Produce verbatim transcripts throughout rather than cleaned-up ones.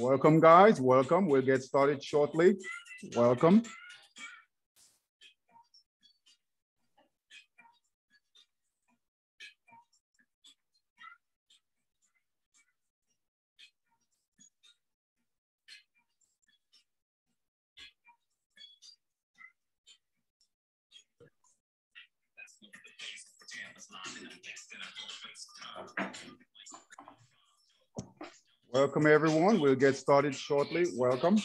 Welcome, guys. Welcome. We'll get started shortly. Welcome. Welcome, everyone. We'll get started shortly. Welcome.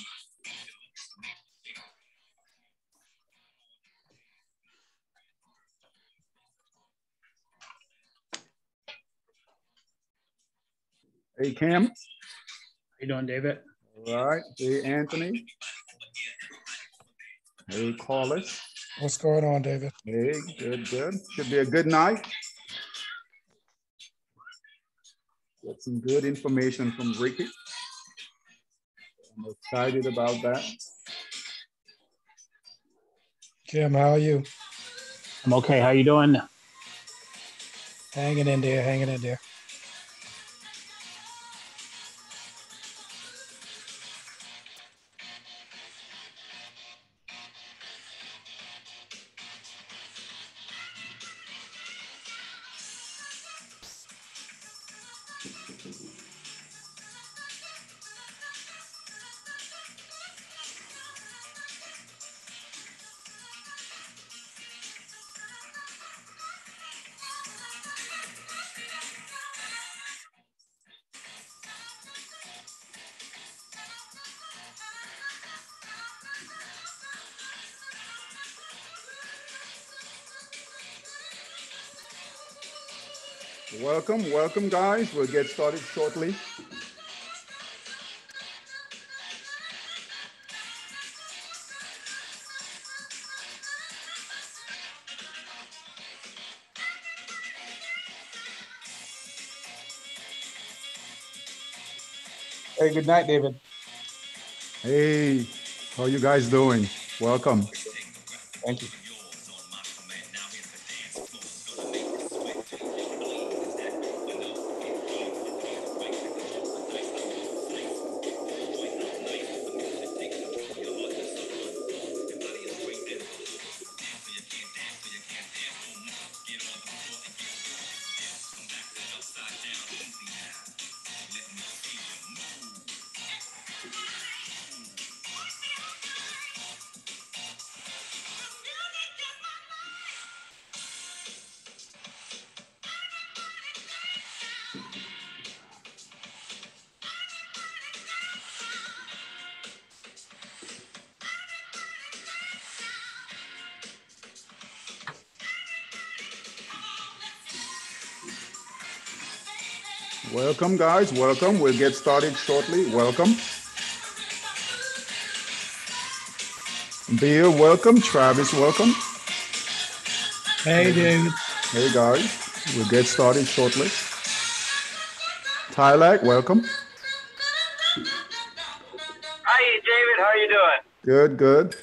Hey, Cam. How you doing, David? All right. Hey, Anthony. Hey, Carlos. What's going on, David? Hey, good, good. Should be a good night. Got some good information from Ricky. I'm excited about that. Kim, how are you? I'm okay. How you doing? Hanging in there, hanging in there. Welcome, welcome, guys. We'll get started shortly. Hey, good night, David. Hey, how are you guys doing? Welcome. Thank you. Welcome, guys. Welcome. We'll get started shortly. Welcome. Bill, welcome. Travis, welcome. Hey, David. Hey, guys. We'll get started shortly. Tyler, welcome. Hi, David. How are you doing? Good, good.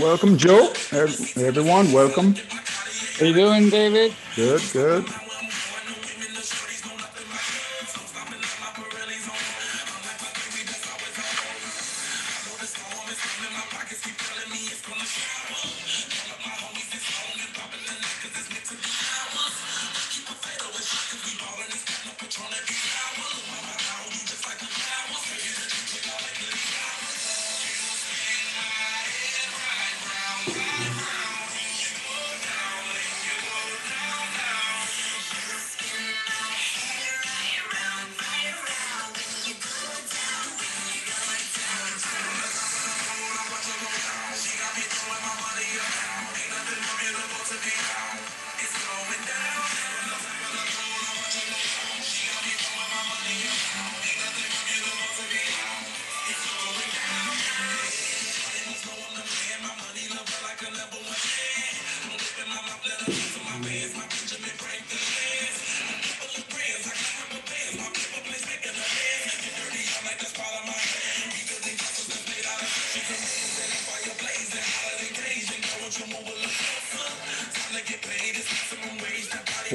Welcome, Joe. Everyone, welcome. How you doing, David? Good, good.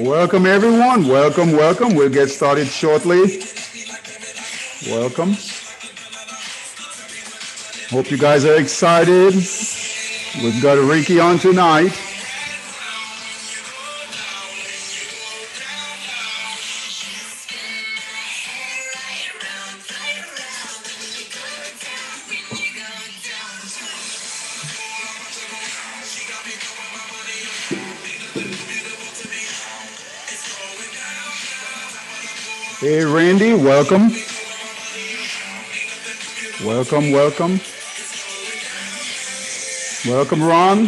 Welcome, everyone. Welcome, welcome. We'll get started shortly. Welcome. Hope you guys are excited. We've got Ricky on tonight. Hey, Randy, welcome. Welcome, welcome. Welcome, Ron.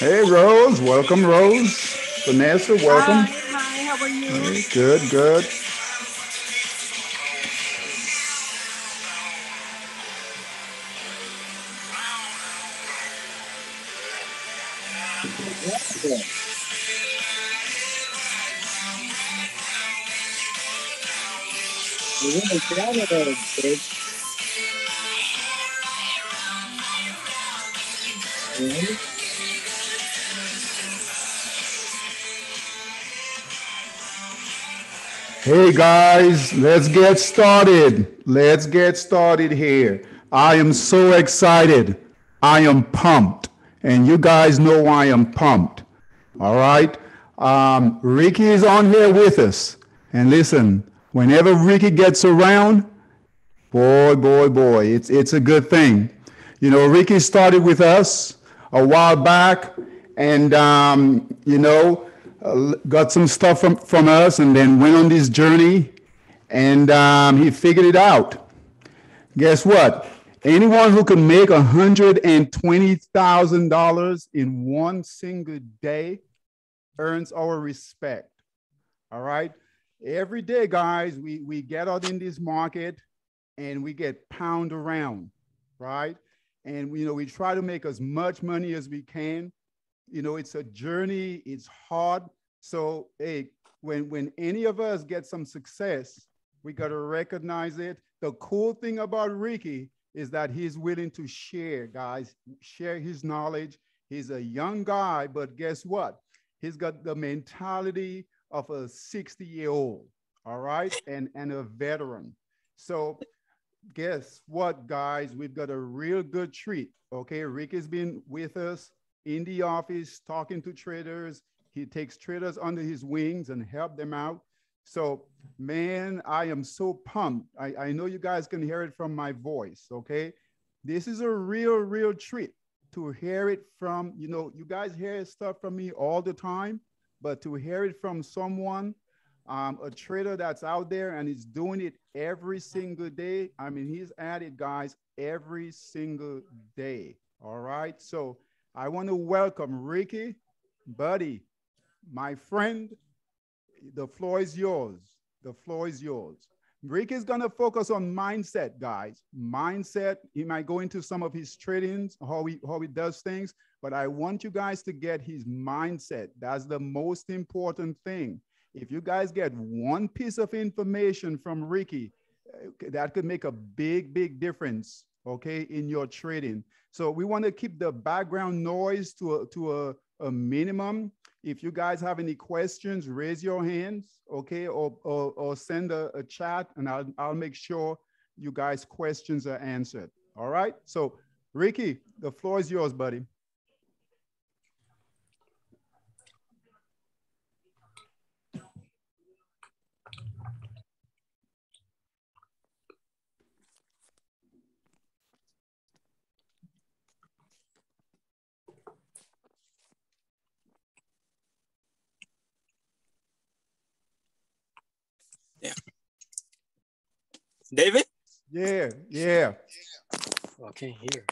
Hey, Rose, welcome, Rose. Vanessa, welcome. Hi, hi, how are you? Hey, good, good. Hey guys, let's get started. Let's get started here. I am so excited. I am pumped. And you guys know I am pumped. All right. Um, Ricky is on here with us. And listen, whenever Ricky gets around, boy, boy, boy, it's, it's a good thing. You know, Ricky started with us a while back and, um, you know, uh, got some stuff from, from us and then went on this journey and um, he figured it out. Guess what? Anyone who can make one hundred twenty thousand dollars in one single day earns our respect, all right? Every day, guys, we, we get out in this market and we get pound around, right? And we, you know, we try to make as much money as we can. You know, it's a journey, it's hard. So hey, when, when any of us get some success, we got to recognize it. The cool thing about Ricky is that he's willing to share, guys, share his knowledge. He's a young guy, but guess what? He's got the mentality of a sixty year old, all right, and, and a veteran. So guess what, guys, we've got a real good treat, okay? Rick has been with us in the office talking to traders. He takes traders under his wings and help them out. So man, I am so pumped. I, I know you guys can hear it from my voice, okay? This is a real, real treat to hear it from, you know, you guys hear stuff from me all the time, but to hear it from someone, um, a trader that's out there and is doing it every single day. I mean, he's at it, guys, every single day. All right. So I want to welcome Ricky, buddy, my friend. The floor is yours. The floor is yours. Ricky's going to focus on mindset, guys. Mindset. He might go into some of his tradings, how he, how he does things. But I want you guys to get his mindset. That's the most important thing. If you guys get one piece of information from Ricky, that could make a big, big difference, okay, in your trading. So we want to keep the background noise to a, to a, a minimum. If you guys have any questions, raise your hands, okay, or, or, or send a, a chat, and I'll, I'll make sure you guys' questions are answered, all right? So, Ricky, the floor is yours, buddy. David? Yeah, yeah. I can't hear.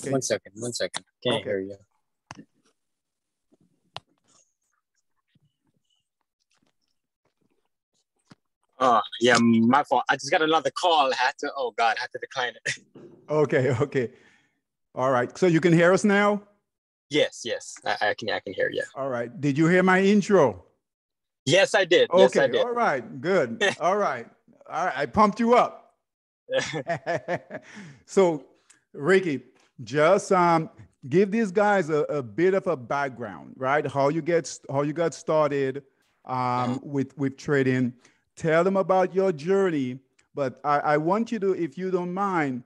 Okay. One second, one second. Can't okay. hear you. Oh, yeah, my fault. I just got another call. I had to, oh God, I had to decline it. Okay, okay. All right, so you can hear us now? Yes, yes, I, I, can, I can hear you. All right, did you hear my intro? Yes, I did. Okay, yes, I did. All right, good. All right. All right, I pumped you up. So, Ricky, just um, give these guys a, a bit of a background, right? How you get, how you got started um, with, with trading. Tell them about your journey. But I, I want you to, if you don't mind,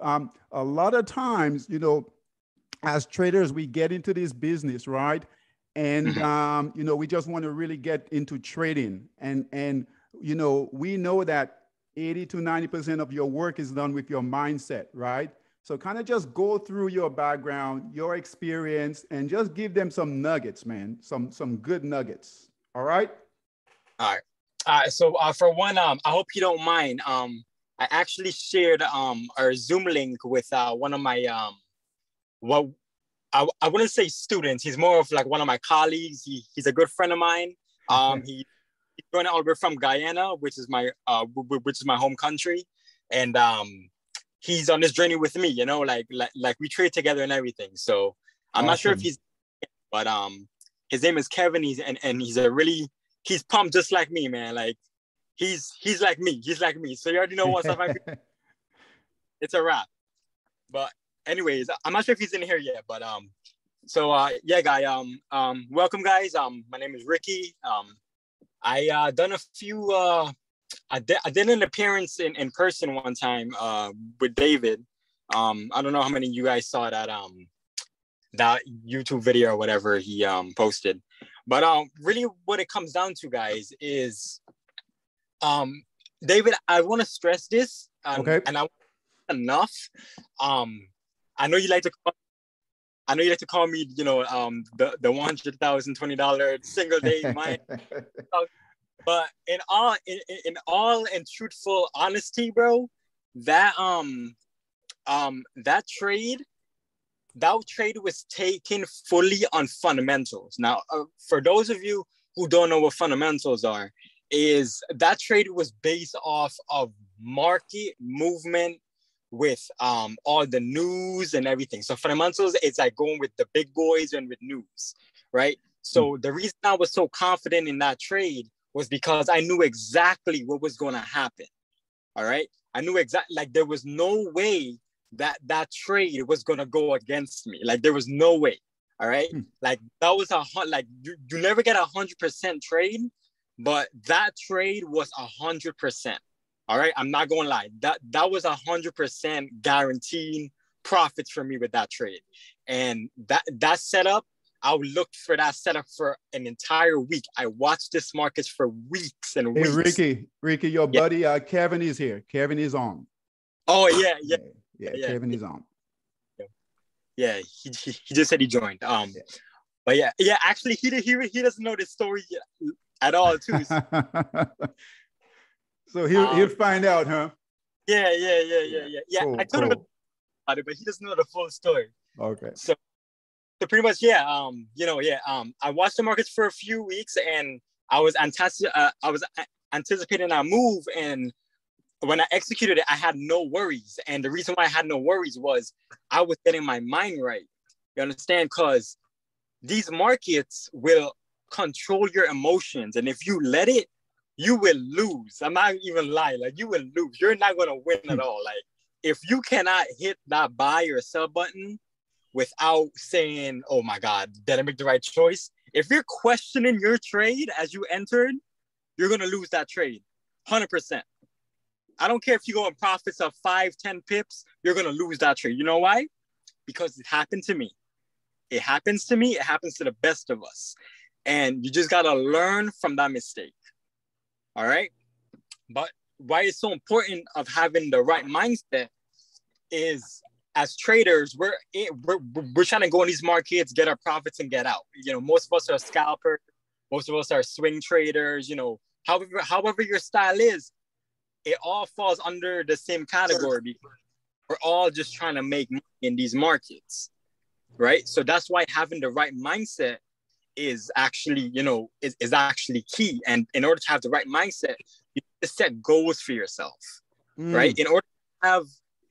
um, a lot of times, you know, as traders, we get into this business, right? And, um, you know, we just want to really get into trading. And, and you know, we know that eighty to ninety percent of your work is done with your mindset, right? So kind of just go through your background, your experience, and just give them some nuggets, man, some some good nuggets. All right? All right. All right. So uh, for one, um, I hope you don't mind. Um, I actually shared um, a Zoom link with uh, one of my, um, what I, I wouldn't say students. He's more of like one of my colleagues. He, he's a good friend of mine. Um, okay. he, he's going all the way from Guyana, which is my, uh, which is my home country. And um, he's on this journey with me, you know, like, like, like we trade together and everything. So I'm awesome. Not sure if he's, but um, his name is Kevin. He's, and, and he's a really, he's pumped just like me, man. Like he's, he's like me, he's like me. So you already know what's up. It's a wrap. But anyways, I'm not sure if he's in here yet, but um, so uh, yeah, guy, um, um, welcome guys. Um, my name is Ricky. Um, I uh, done a few. Uh, I did. I did an appearance in, in person one time uh, with David. Um, I don't know how many of you guys saw that um that YouTube video or whatever he um posted, but um, really what it comes down to, guys, is um, David. I want to stress this, um, okay, and I enough um. I know you like to call, I know you like to call me, you know, um, the, the one hundred thousand dollars, twenty dollar single day mine. But in all, in, in all and truthful honesty, bro, that, um, um, that trade, that trade was taken fully on fundamentals. Now, uh, for those of you who don't know what fundamentals are, is that trade was based off of market movement, with um all the news and everything. So fundamentals, it's like going with the big boys and with news, right? So the reason I was so confident in that trade was because I knew exactly what was going to happen. All right, I knew exactly, like there was no way that that trade was going to go against me. Like there was no way. All right, hmm. like that was a like you, you never get a hundred percent trade, but that trade was a hundred percent. All right, I'm not going to lie. That that was one hundred percent guaranteed profits for me with that trade. And that that setup, I looked for that setup for an entire week. I watched this markets for weeks and weeks. Hey, Ricky, Ricky, your yeah. buddy uh, Kevin is here. Kevin is on. Oh, yeah, yeah. Yeah, yeah, yeah. Kevin is on. Yeah, yeah he, he, he just said he joined. Um, yeah. But yeah, yeah, actually, he, he, he doesn't know this story at all, too. So. So he'll, um, he'll find out, huh? Yeah, yeah, yeah, yeah, yeah. yeah. Cool, I told cool. him about it, but he doesn't know the full story. Okay. So, so pretty much, yeah, um, you know, yeah, um, I watched the markets for a few weeks, and I was antici- uh, I was anticipating a move, and when I executed it, I had no worries. And the reason why I had no worries was I was getting my mind right. You understand? Because these markets will control your emotions, and if you let it, you will lose. I'm not even lying. Like you will lose. You're not gonna win at all. Like if you cannot hit that buy or sell button without saying, "Oh my God, did I make the right choice?" If you're questioning your trade as you entered, you're gonna lose that trade, one hundred percent. I don't care if you go in profits of five, ten pips. You're gonna lose that trade. You know why? Because it happened to me. It happens to me. It happens to the best of us, and you just gotta learn from that mistake. All right. But why it's so important of having the right mindset is as traders, we're, in, we're, we're trying to go in these markets, get our profits and get out. You know, most of us are scalpers. Most of us are swing traders. You know, however, however your style is, it all falls under the same category because we're all just trying to make money in these markets. Right. So that's why having the right mindset is actually, you know, is, is actually key. And in order to have the right mindset, you need to set goals for yourself, mm. right? In order to have,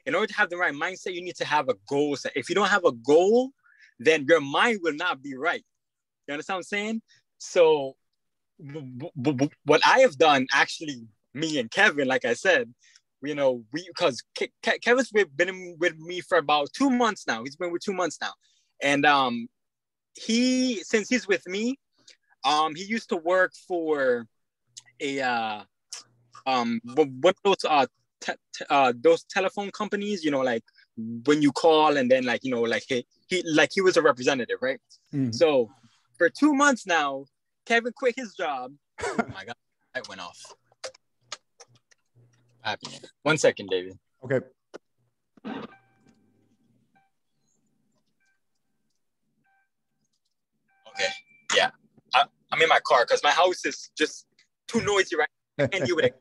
in order to have the right mindset, you need to have a goal set. If you don't have a goal, then your mind will not be right. You understand what I'm saying? So what I have done, actually, me and Kevin, like I said, you know, we, because Kevin's been with me for about two months now. He's been with two months now. And um, he, since he's with me, um, he used to work for a, uh, um, what those, uh, te te uh, those telephone companies, you know, like when you call and then like, you know, like he, he like he was a representative, right? Mm-hmm. So for two months now, Kevin quit his job. Oh my God, light went off. One second, David. Okay. Okay. Yeah. I, I'm in my car because my house is just too noisy right now. I can't deal with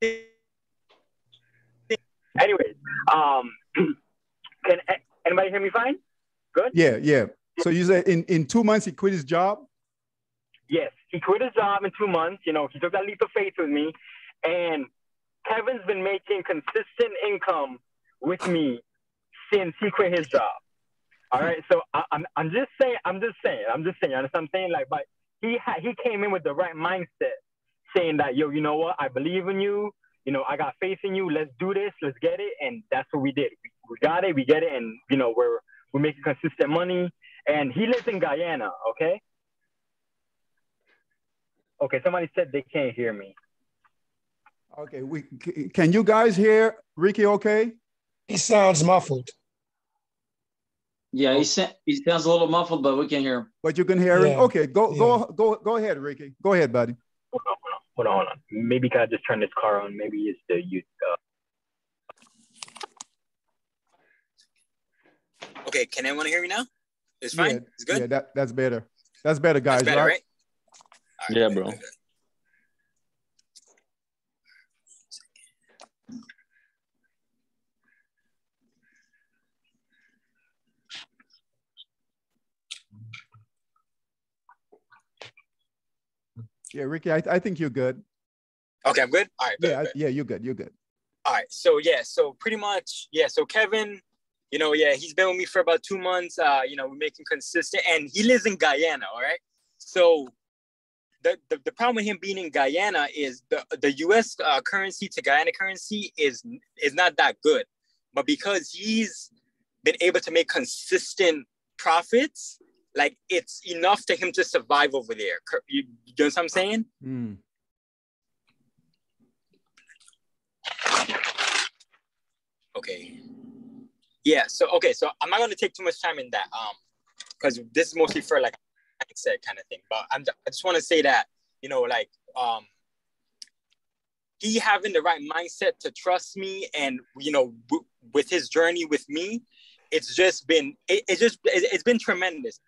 it. Anyways, um, can anybody hear me fine? Good? Yeah, yeah. So you said in, in two months he quit his job? Yes. He quit his job in two months. You know, he took that leap of faith with me. And Kevin's been making consistent income with me since he quit his job. All right. So I, I'm, I'm just saying, I'm just saying, I'm just saying, you understand what I'm saying? Like, but he ha he came in with the right mindset saying that, yo, you know what? I believe in you. You know, I got faith in you. Let's do this. Let's get it. And that's what we did. We, we got it. We get it. And, you know, we're, we're making consistent money. And he lives in Guyana. Okay. Okay. Somebody said they can't hear me. Okay, we can you guys hear Ricky? Okay, he sounds muffled. Yeah, he he sounds a little muffled, but we can hear him. But you can hear yeah. him. Okay, go yeah. go go go ahead, Ricky. Go ahead, buddy. Hold on, hold on, hold on. Maybe can I just turn this car on? Maybe it's the youth. Uh... Okay, can anyone hear me now? It's fine. Yeah, it's good. Yeah, that, that's better. That's better, guys. That's better, right? Right? All right? Yeah, bro. Yeah, Ricky, I, th I think you're good. Okay, I'm good? All right. Good, yeah, good. I, yeah, you're good. You're good. All right. So, yeah, so pretty much, yeah, so Kevin, you know, yeah, he's been with me for about two months. Uh, you know, we're making consistent, and he lives in Guyana, all right? So the, the, the problem with him being in Guyana is the, the U S uh, currency to Guyana currency is, is not that good. But because he's been able to make consistent profits, like it's enough to him to survive over there. You, you know what I'm saying? Mm. Okay. Yeah. So okay. So I'm not gonna take too much time in that, um, because this is mostly for like mindset kind of thing. But I'm I just want to say that you know, like, um, he having the right mindset to trust me, and you know, w with his journey with me, it's just been it, it's just it, it's been tremendous.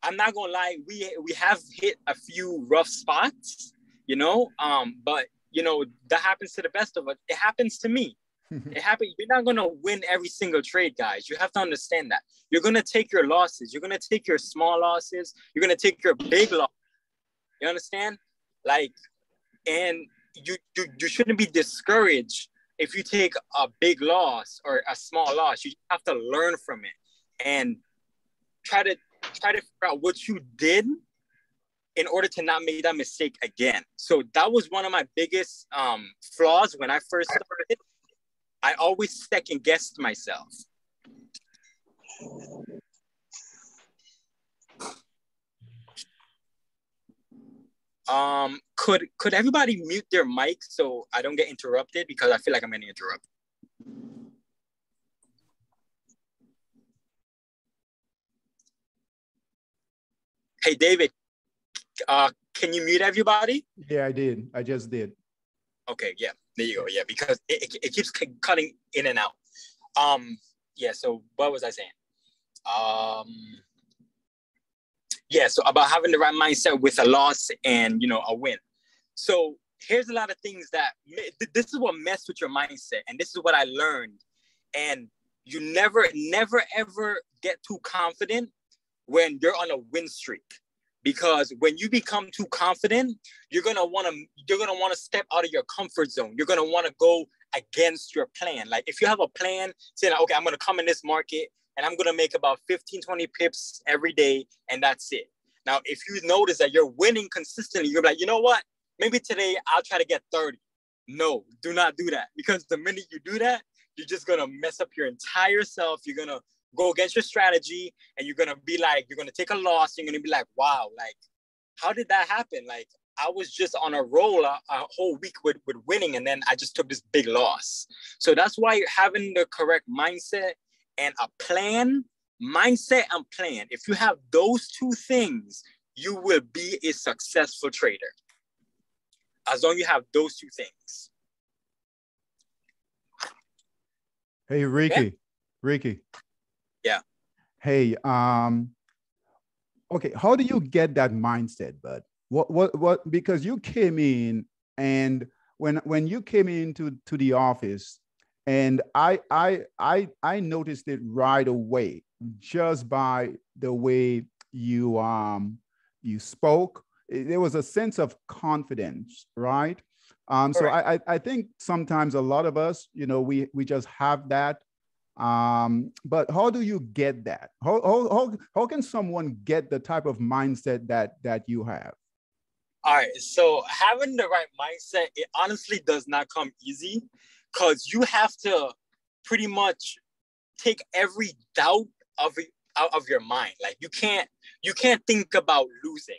I'm not gonna lie, we we have hit a few rough spots, you know. Um, but you know that happens to the best of us. It happens to me. It happened. You're not gonna win every single trade, guys. You have to understand that. You're gonna take your losses. You're gonna take your small losses. You're gonna take your big loss. You understand? Like, and you you you shouldn't be discouraged if you take a big loss or a small loss. You just have to learn from it and try to. try to figure out what you did in order to not make that mistake again. So that was one of my biggest um, flaws when I first started. I always second guessed myself. Um, could, could everybody mute their mic so I don't get interrupted, because I feel like I'm getting interrupted. Hey, David, uh, can you mute everybody? Yeah, I did. I just did. Okay, yeah, there you go. Yeah, because it, it, it keeps cutting in and out. Um, yeah, so what was I saying? Um, yeah, so about having the right mindset with a loss and, you know, a win. So here's a lot of things that, this is what messed with your mindset. And this is what I learned. And you never, never, ever get too confident when you're on a win streak, because when you become too confident, you're gonna want to you're gonna want to step out of your comfort zone. You're gonna want to go against your plan. Like if you have a plan saying, okay, I'm gonna come in this market and I'm gonna make about fifteen, twenty pips every day, and that's it. Now, if you notice that you're winning consistently, you're like, you know what? Maybe today I'll try to get thirty. No, do not do that, because the minute you do that, you're just gonna mess up your entire self. You're gonna go against your strategy, and you're going to be like, you're going to take a loss. And you're going to be like, wow, like, how did that happen? Like, I was just on a roll a, a whole week with, with winning, and then I just took this big loss. So that's why having the correct mindset and a plan, mindset and plan. If you have those two things, you will be a successful trader. As long as you have those two things. Hey, Ricky, yeah. Ricky. Yeah. Hey, um, okay. How do you get that mindset, bud? What, what, what, because you came in, and when, when you came into to the office, and I, I, I, I noticed it right away, just by the way you, um, you spoke, there was a sense of confidence, right? Um, so right. I, I think sometimes a lot of us, you know, we, we just have that. Um, but how do you get that? How, how, how, how can someone get the type of mindset that, that you have? All right. So having the right mindset, it honestly does not come easy, because you have to pretty much take every doubt of it out of your mind. Like you can't, you can't think about losing.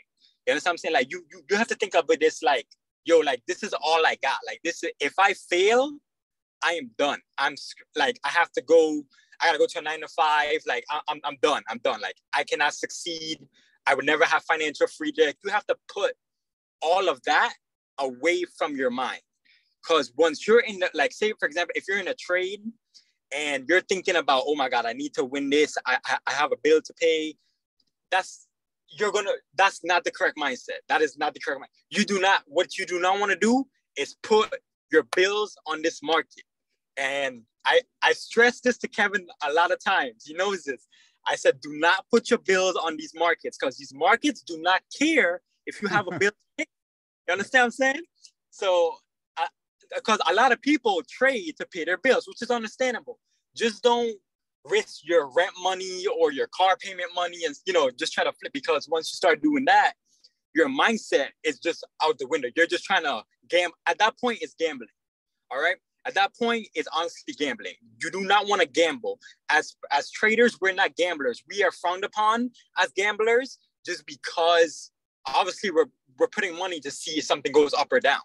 You understand what I'm saying? Like you, you, you have to think about this, like, yo, like, this is all I got. Like this, if I fail, I am done. I'm like, I have to go, I gotta go to a nine to five. Like I, I'm, I'm done. I'm done. Like I cannot succeed. I would never have financial freedom. Like, you have to put all of that away from your mind. Cause once you're in the, like, say for example, if you're in a trade and you're thinking about, oh my God, I need to win this. I, I, I have a bill to pay. That's, you're gonna, that's not the correct mindset. That is not the correct mindset. You do not, what you do not want to do is put your bills on this market. And I, I stress this to Kevin a lot of times. He knows this. I said, do not put your bills on these markets, because these markets do not care if you have a bill. You understand what I'm saying? So, because a lot of people trade to pay their bills, which is understandable. Just don't risk your rent money or your car payment money and, you know, just try to flip, because once you start doing that, your mindset is just out the window. You're just trying to gamble. At that point, it's gambling. All right. At that point, it's honestly gambling. You do not want to gamble. As as traders, we're not gamblers. We are frowned upon as gamblers, just because obviously we're we're putting money to see if something goes up or down.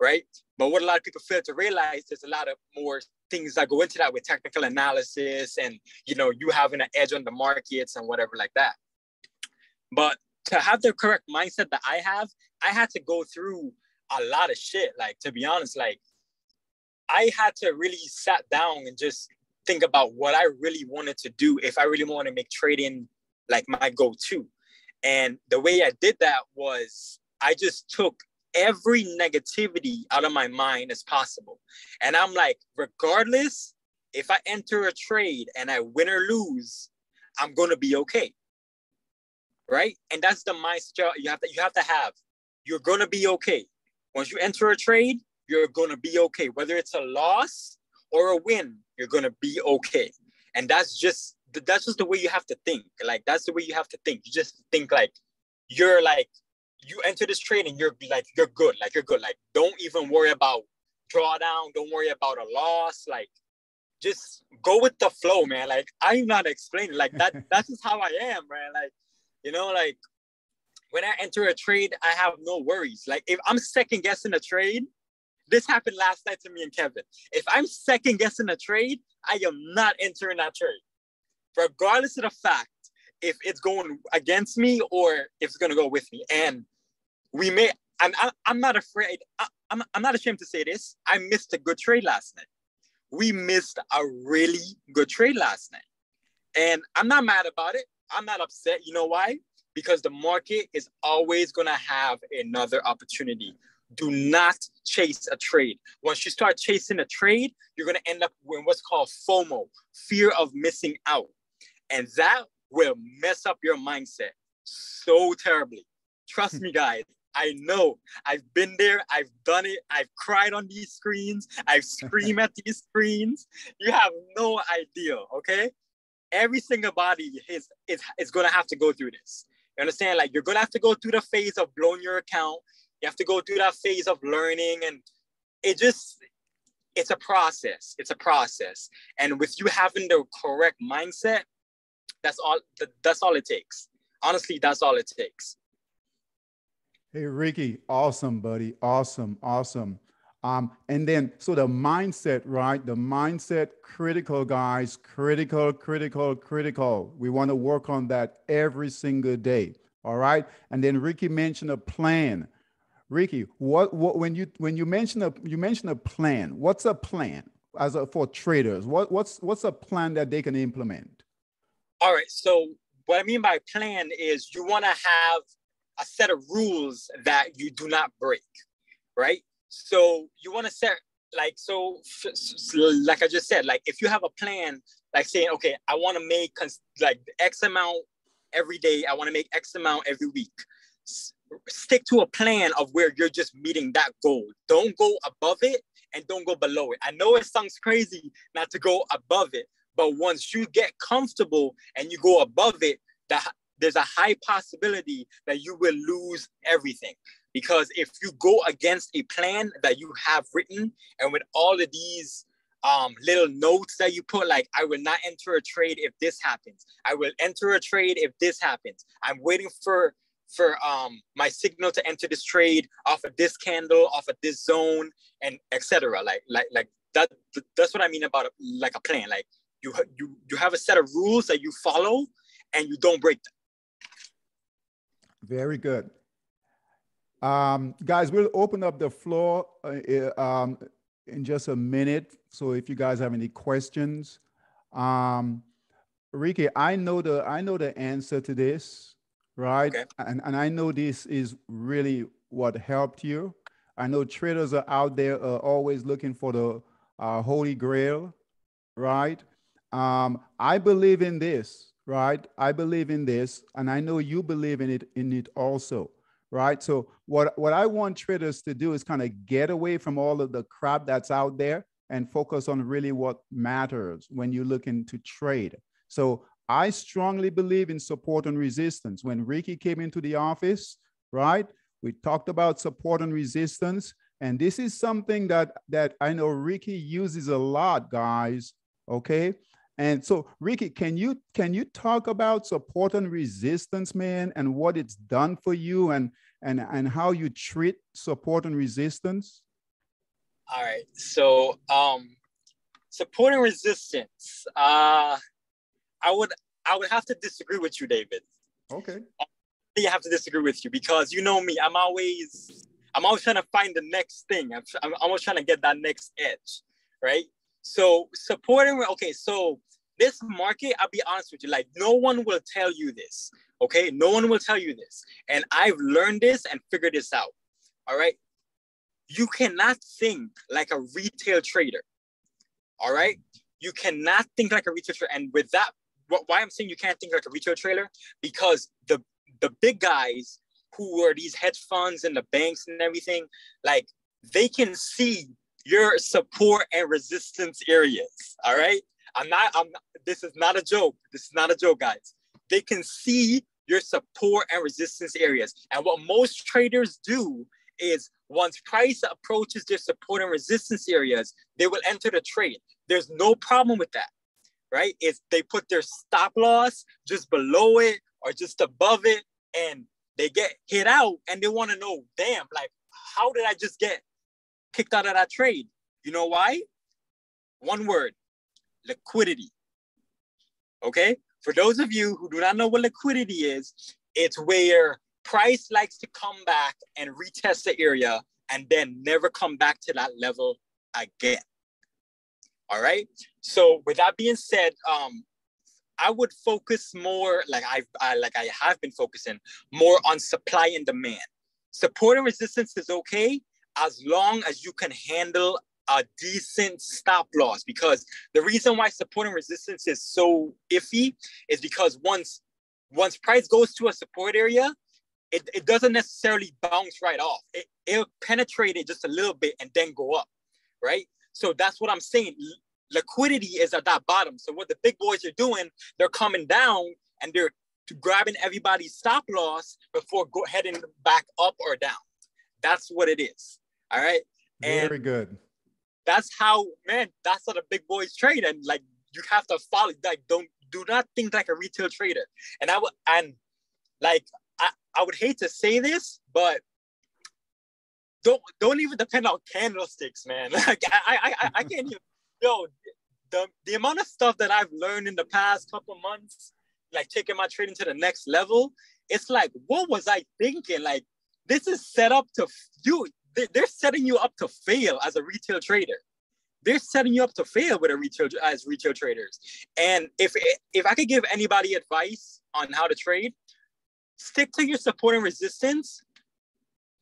Right. But what a lot of people fail to realize, there's a lot of more things that go into that, with technical analysis and, you know, you having an edge on the markets and whatever like that. But to have the correct mindset that I have, I had to go through a lot of shit. Like, to be honest, like I had to really sat down and just think about what I really wanted to do, if I really want to make trading like my go-to. And the way I did that was I just took every negativity out of my mind as possible. And I'm like, regardless, if I enter a trade and I win or lose, I'm going to be okay. Right? And that's the mindset you have to, you have to have. You're going to be okay. Once you enter a trade, you're going to be okay. Whether it's a loss or a win, you're going to be okay. And that's just, that's just the way you have to think. Like, that's the way you have to think. You just think like, you're like, you enter this trade and you're like, you're good. Like, you're good. Like, don't even worry about drawdown. Don't worry about a loss. Like, just go with the flow, man. Like, I'm not explaining. Like, that. That's just how I am, man. Like, you know, like, when I enter a trade, I have no worries. Like, if I'm second guessing a trade, this happened last night to me and Kevin. If I'm second guessing a trade, I am not entering that trade. Regardless of the fact, if it's going against me or if it's going to go with me. And we may, I'm, I'm not afraid. I'm, I'm not ashamed to say this. I missed a good trade last night. We missed a really good trade last night. And I'm not mad about it. I'm not upset. You know why? Because the market is always going to have another opportunity. Do not chase a trade. Once you start chasing a trade, you're going to end up with what's called FOMO, fear of missing out. And that will mess up your mindset so terribly. Trust me, guys. I know. I've been there. I've done it. I've cried on these screens. I've screamed at these screens. You have no idea, okay? Every single body is, is, is going to have to go through this. You understand? Like, you're going to have to go through the phase of blowing your account. You have to go through that phase of learning. And it just, it's a process. It's a process. And with you having the correct mindset, That's all. That's all it takes. Honestly, that's all it takes. Hey, Ricky. Awesome, buddy. Awesome. Awesome. Um, and then, so the mindset, right? The mindset, critical, guys, critical, critical, critical. We want to work on that every single day. All right. And then Ricky mentioned a plan. Ricky, what, what, when you, when you mention a, you mention a plan, what's a plan as a, for traders? What, what's, what's a plan that they can implement? All right. So what I mean by plan is you want to have a set of rules that you do not break, right? So you want to set, like, so, like I just said, like, if you have a plan, like saying, okay, I want to make like X amount every day. I want to make X amount every week. S- stick to a plan of where you're just meeting that goal. Don't go above it and don't go below it. I know it sounds crazy not to go above it, but once you get comfortable and you go above it, that there's a high possibility that you will lose everything. Because if you go against a plan that you have written, and with all of these um, little notes that you put, like, I will not enter a trade if this happens. I will enter a trade if this happens. I'm waiting for, for um, my signal to enter this trade off of this candle, off of this zone, and et cetera. Like, like, like that, that's what I mean about a, like a plan. Like you, you, you have a set of rules that you follow and you don't break them. Very good. Um, guys, we'll open up the floor uh, um, in just a minute. So if you guys have any questions, um, Ricky, I know the, I know the answer to this, right? Okay. And, and I know this is really what helped you. I know traders are out there uh, always looking for the uh, Holy Grail, right? Um, I believe in this, right? I believe in this, and I know you believe in it, in it also. Right. So what, what I want traders to do is kind of get away from all of the crap that's out there and focus on really what matters when you're looking to trade. So I strongly believe in support and resistance. When Ricky came into the office, right, we talked about support and resistance. And this is something that, that I know Ricky uses a lot, guys. Okay. And so, Ricky, can you can you talk about support and resistance, man, and what it's done for you, and and and how you treat support and resistance? All right. So, um, support and resistance. Uh, I would I would have to disagree with you, David. Okay. I have to disagree with you because you know me. I'm always I'm always trying to find the next thing. I'm I'm always trying to get that next edge, right? So supporting, okay, so this market, I'll be honest with you, like no one will tell you this, okay? No one will tell you this. And I've learned this and figured this out, all right? You cannot think like a retail trader, all right? You cannot think like a retail trader. And with that, why I'm saying you can't think like a retail trader, because the, the big guys who are these hedge funds and the banks and everything, like they can see your support and resistance areas, all right? I'm not, I'm not, this is not a joke. This is not a joke, guys. They can see your support and resistance areas. And what most traders do is once price approaches their support and resistance areas, they will enter the trade. There's no problem with that, right? It's they put their stop loss just below it or just above it, and they get hit out and they wanna know, damn, like, how did I just get kicked out of that trade? You know why? One word, liquidity. Okay? For those of you who do not know what liquidity is, it's where price likes to come back and retest the area and then never come back to that level again. All right? So with that being said, um, I would focus more, like I've, I, like I have been focusing, more on supply and demand. Support and resistance is okay, as long as you can handle a decent stop loss, because the reason why support and resistance is so iffy is because once once price goes to a support area, it, it doesn't necessarily bounce right off. It, it'll penetrate it just a little bit and then go up, right? So that's what I'm saying. Liquidity is at that bottom. So what the big boys are doing, they're coming down and they're grabbing everybody's stop loss before go heading back up or down. That's what it is. All right. And very good. That's how, man, that's how the big boys trade. And like, you have to follow, like, don't do not think like a retail trader. And I would, and like, I, I would hate to say this, but don't, don't even depend on candlesticks, man. Like I, I, I can't even, yo, the, the amount of stuff that I've learned in the past couple months, like taking my trading to the next level, it's like, what was I thinking? Like, this is set up to you. They're setting you up to fail as a retail trader. They're setting you up to fail with a retail as retail traders. And if if I could give anybody advice on how to trade, stick to your support and resistance,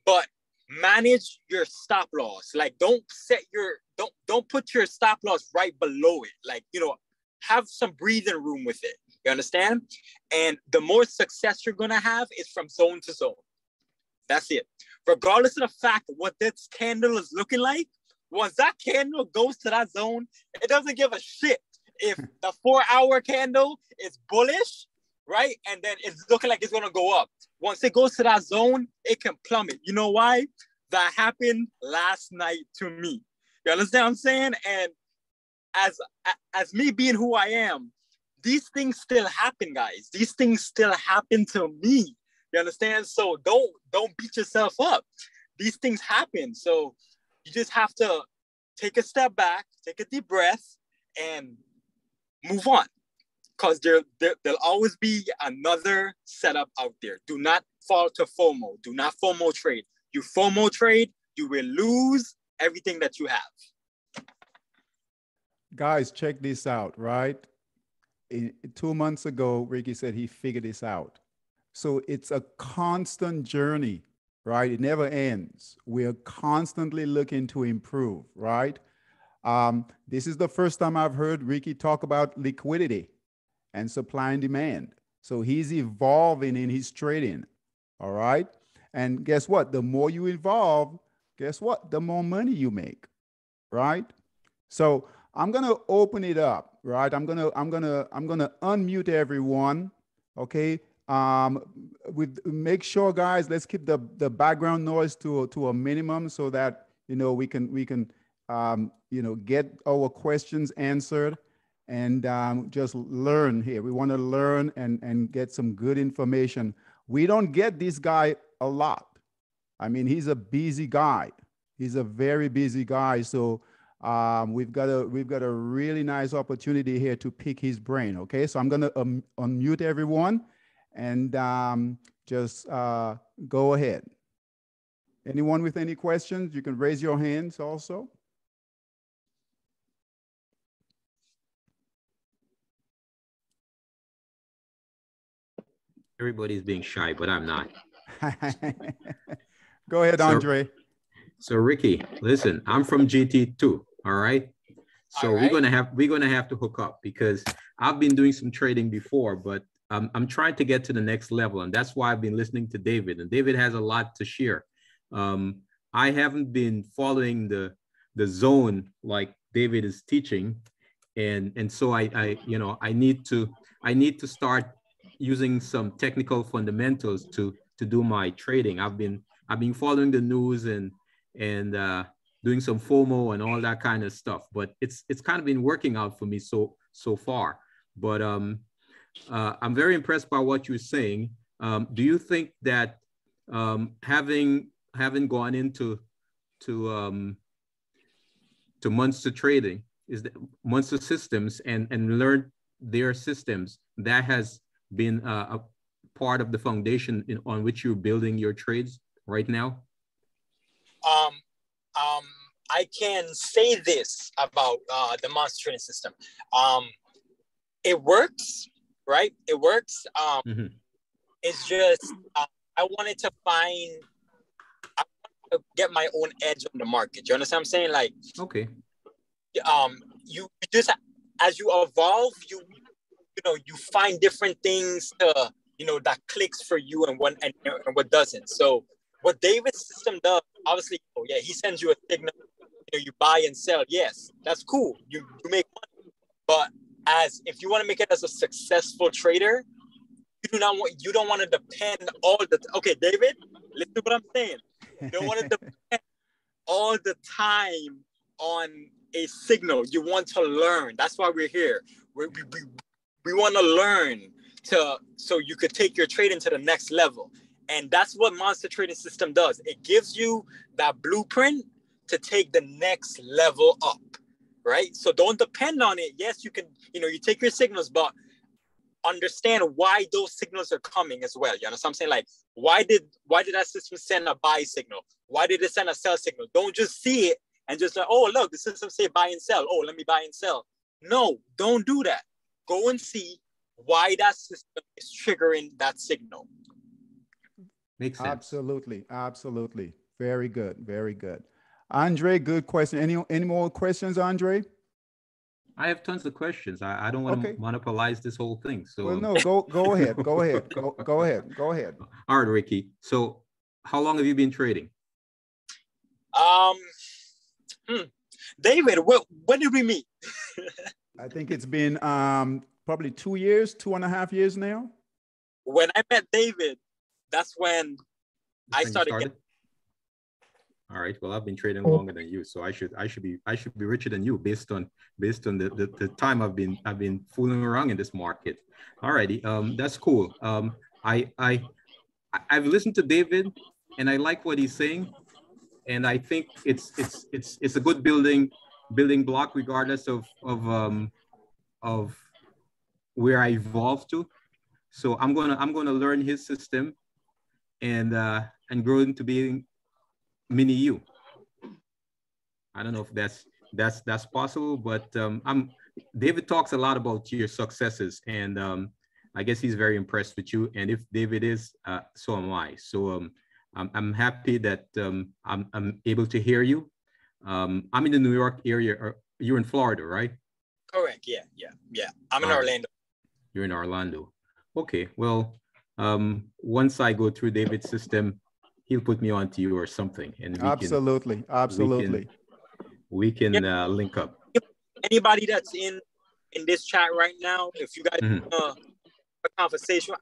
but manage your stop loss. Like, don't set your don't don't put your stop loss right below it. Like, you know, have some breathing room with it. You understand? And the more success you're gonna have is from zone to zone. That's it. Regardless of the fact what this candle is looking like, once that candle goes to that zone, it doesn't give a shit if the four-hour candle is bullish, right? And then it's looking like it's going to go up. Once it goes to that zone, it can plummet. You know why? That happened last night to me. You understand what I'm saying? And as, as me being who I am, these things still happen, guys. These things still happen to me. You understand? So don't don't beat yourself up. These things happen. So you just have to take a step back, take a deep breath, and move on. Because there, there, there'll always be another setup out there. Do not fall to FOMO. Do not FOMO trade. You FOMO trade, you will lose everything that you have. Guys, check this out, right? In, two months ago, Ricky said he figured this out. So it's a constant journey, right? It never ends. We are constantly looking to improve, right? Um, this is the first time I've heard Ricky talk about liquidity and supply and demand. So he's evolving in his trading, all right? And guess what? The more you evolve, guess what? The more money you make, right? So I'm gonna open it up, right? I'm gonna, I'm gonna, I'm gonna unmute everyone, okay? Um, with make sure, guys, let's keep the, the background noise to, to a minimum so that, you know, we can, we can, um, you know, get our questions answered and, um, just learn here. We want to learn and, and get some good information. We don't get this guy a lot. I mean, he's a busy guy. He's a very busy guy. So, um, we've got a, we've got a really nice opportunity here to pick his brain. Okay. So I'm going to um, unmute everyone. And um, just uh, go ahead. Anyone with any questions, you can raise your hands also. Everybody's being shy, but I'm not. Go ahead, Andre. So, so Ricky, listen, I'm from G T two, all right? So all right. we're gonna have we're gonna have to hook up because I've been doing some trading before, but I'm, I'm trying to get to the next level. And that's why I've been listening to David, and David has a lot to share. Um, I haven't been following the, the zone like David is teaching. And, and so I, I, you know, I need to, I need to start using some technical fundamentals to, to do my trading. I've been, I've been following the news and, and uh, doing some FOMO and all that kind of stuff, but it's, it's kind of been working out for me so, so far, but, um, Uh, I'm very impressed by what you're saying. Um, do you think that um, having having gone into to um, to Monster Trading is that Monster Systems and and learned their systems that has been uh, a part of the foundation in, on which you're building your trades right now? Um, um, I can say this about uh, the Monster Trading system. Um, it works. Right, it works. Um, mm-hmm. It's just uh, I wanted to find, I wanted to get my own edge on the market. You understand what I'm saying? Like, okay, um, you just as you evolve, you you know you find different things to, you know that clicks for you and what and, and what doesn't. So what David's system does, obviously, oh yeah, he sends you a signal. You know, you buy and sell. Yes, that's cool. You you make money, but as if you want to make it as a successful trader, you do not want you don't want to depend all the okay, David, listen to what I'm saying. You don't want to depend all the time on a signal. You want to learn. That's why we're here. We we, we We want to learn to so you could take your trading to the next level. And that's what Monster Trading System does. It gives you that blueprint to take the next level up, right? So don't depend on it. Yes, you can, you know, you take your signals, but understand why those signals are coming as well. You know, so I'm saying, like, why did why did that system send a buy signal? Why did it send a sell signal? Don't just see it and just like, oh, look, the system say buy and sell. Oh, let me buy and sell. No, don't do that. Go and see why that system is triggering that signal. Makes sense. Absolutely. Absolutely. Very good. Very good. Andre, good question. Any any more questions, Andre? I have tons of questions. I, I don't want okay. to monopolize this whole thing. So well, no, go go ahead. Go ahead. Go go ahead. Go ahead. All right, Ricky. So how long have you been trading? Um hmm. David, what when did we meet? I think it's been um probably two years, two and a half years now. When I met David, that's when I started, started? Getting. All right. Well, I've been trading longer than you, so I should I should be I should be richer than you based on based on the, the, the time I've been I've been fooling around in this market. All righty. Um, that's cool. Um, I I I've listened to David, and I like what he's saying, and I think it's it's it's it's a good building building block, regardless of of um, of where I evolved to. So I'm gonna I'm gonna learn his system, and uh, and grow into being mini you. I don't know if that's that's that's possible, but um, I'm David talks a lot about your successes, and um, I guess he's very impressed with you. And if David is, uh, so am I. So um, I'm I'm happy that um, I'm I'm able to hear you. Um, I'm in the New York area. Or you're in Florida, right? Correct. Yeah, yeah, yeah. I'm in um, Orlando. You're in Orlando. Okay. Well, um, once I go through David's system, he'll put me on to you or something. And we absolutely, can, absolutely. We can, we can uh, link up. Anybody that's in, in this chat right now, if you guys mm-hmm. uh, a conversation,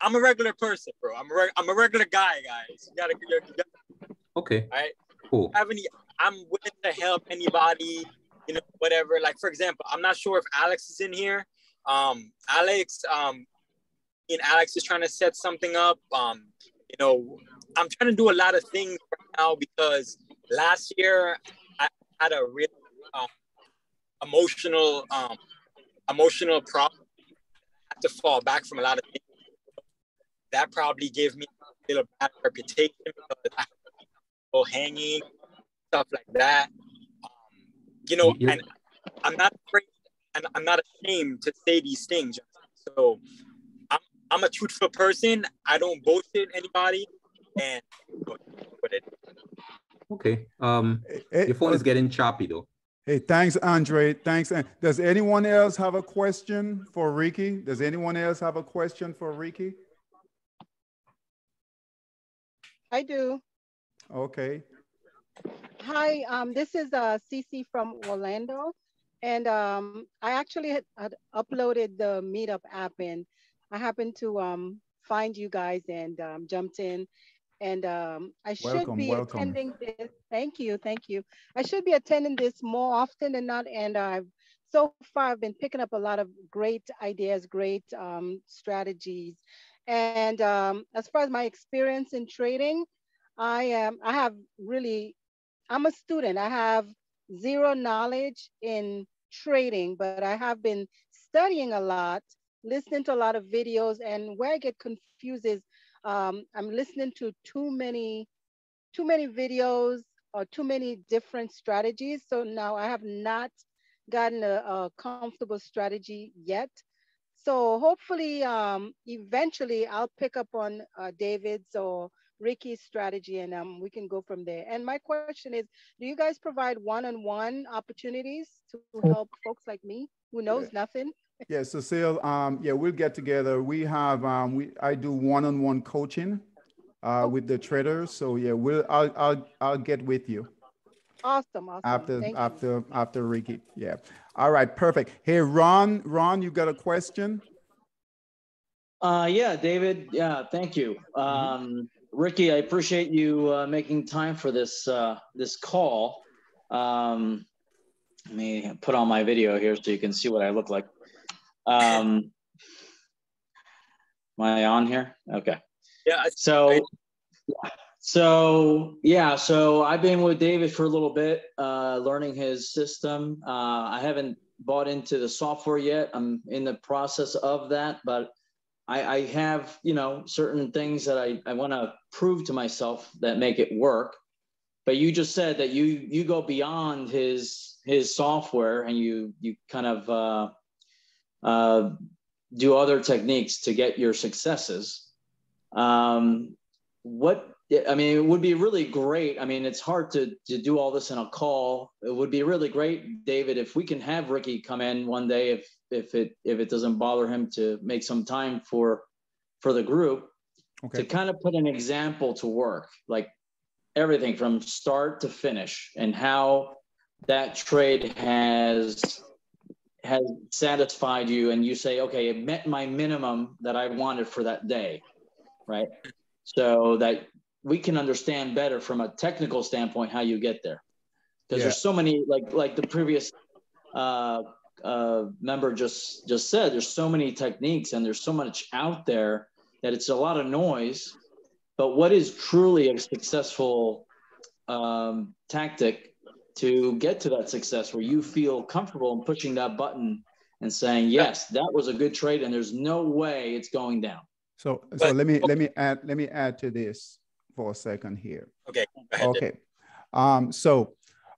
I'm a regular person, bro. I'm a, I'm a regular guy, guys. You gotta, you gotta, okay. All right. Cool. Have any, I'm willing to help anybody, you know, whatever. Like, for example, I'm not sure if Alex is in here. Um, Alex, um, and Alex is trying to set something up. Um, you know, I'm trying to do a lot of things right now because last year I had a real um, emotional, um, emotional problem. I had to fall back from a lot of things. That probably gave me a little bad reputation because I had people hanging, stuff like that. Um, you know, and I'm not afraid, and I'm not ashamed to say these things. So I'm, I'm a truthful person. I don't bullshit anybody. And put it. Okay. Um, hey, your phone hey, is getting choppy though. Hey, thanks, Andre. Thanks. Does anyone else have a question for Ricky? Does anyone else have a question for Ricky? I do. Okay. Hi, um, this is uh, Cece from Orlando. And um, I actually had, had uploaded the Meetup app and I happened to um, find you guys and um, jumped in. And um, I should welcome, be welcome. attending this. Thank you, thank you. I should be attending this more often than not. And I've so far I've been picking up a lot of great ideas, great um, strategies. And um, as far as my experience in trading, I am. I have really. I'm a student. I have zero knowledge in trading, but I have been studying a lot, listening to a lot of videos. And where I get confused is. Um, I'm listening to too many, too many videos or too many different strategies. So now I have not gotten a, a comfortable strategy yet. So hopefully, um, eventually I'll pick up on uh, David's or Ricky's strategy and um, we can go from there. And my question is, do you guys provide one-on-one opportunities to help folks like me who knows yeah. nothing? Yeah, Cecile, um, yeah, we'll get together. We have, um, we, I do one-on-one coaching uh, with the traders. So yeah, we'll, I'll, I'll, I'll get with you. Awesome, awesome. After, Thank after, you. after Ricky, yeah. All right, perfect. Hey, Ron, Ron, you got a question? Uh, yeah, David, yeah, thank you. Um, Ricky, I appreciate you uh, making time for this, uh, this call. Um, let me put on my video here so you can see what I look like. Um, am I on here? Okay. Yeah. So, so yeah. So I've been with David for a little bit, uh, learning his system. Uh, I haven't bought into the software yet. I'm in the process of that, but I, I have, you know, certain things that I, I want to prove to myself that make it work. But you just said that you you go beyond his his software and you you kind of uh, uh, do other techniques to get your successes. Um, what I mean, it would be really great. I mean, it's hard to to do all this in a call. It would be really great, David, if we can have Ricky come in one day, if if it if it doesn't bother him to make some time for for the group, okay, to kind of put an example to work, like everything from start to finish and how that trade has has satisfied you, and you say, okay, it met my minimum that I wanted for that day, right? So that we can understand better from a technical standpoint how you get there, because yeah. there's so many, like like the previous uh, uh, member just just said, there's so many techniques and there's so much out there that it's a lot of noise. But what is truly a successful um, tactic to get to that success where you feel comfortable in pushing that button and saying, yes, that was a good trade and there's no way it's going down. So, but, so let me, okay. let me add, let me add to this for a second here. Okay. Okay. Um, so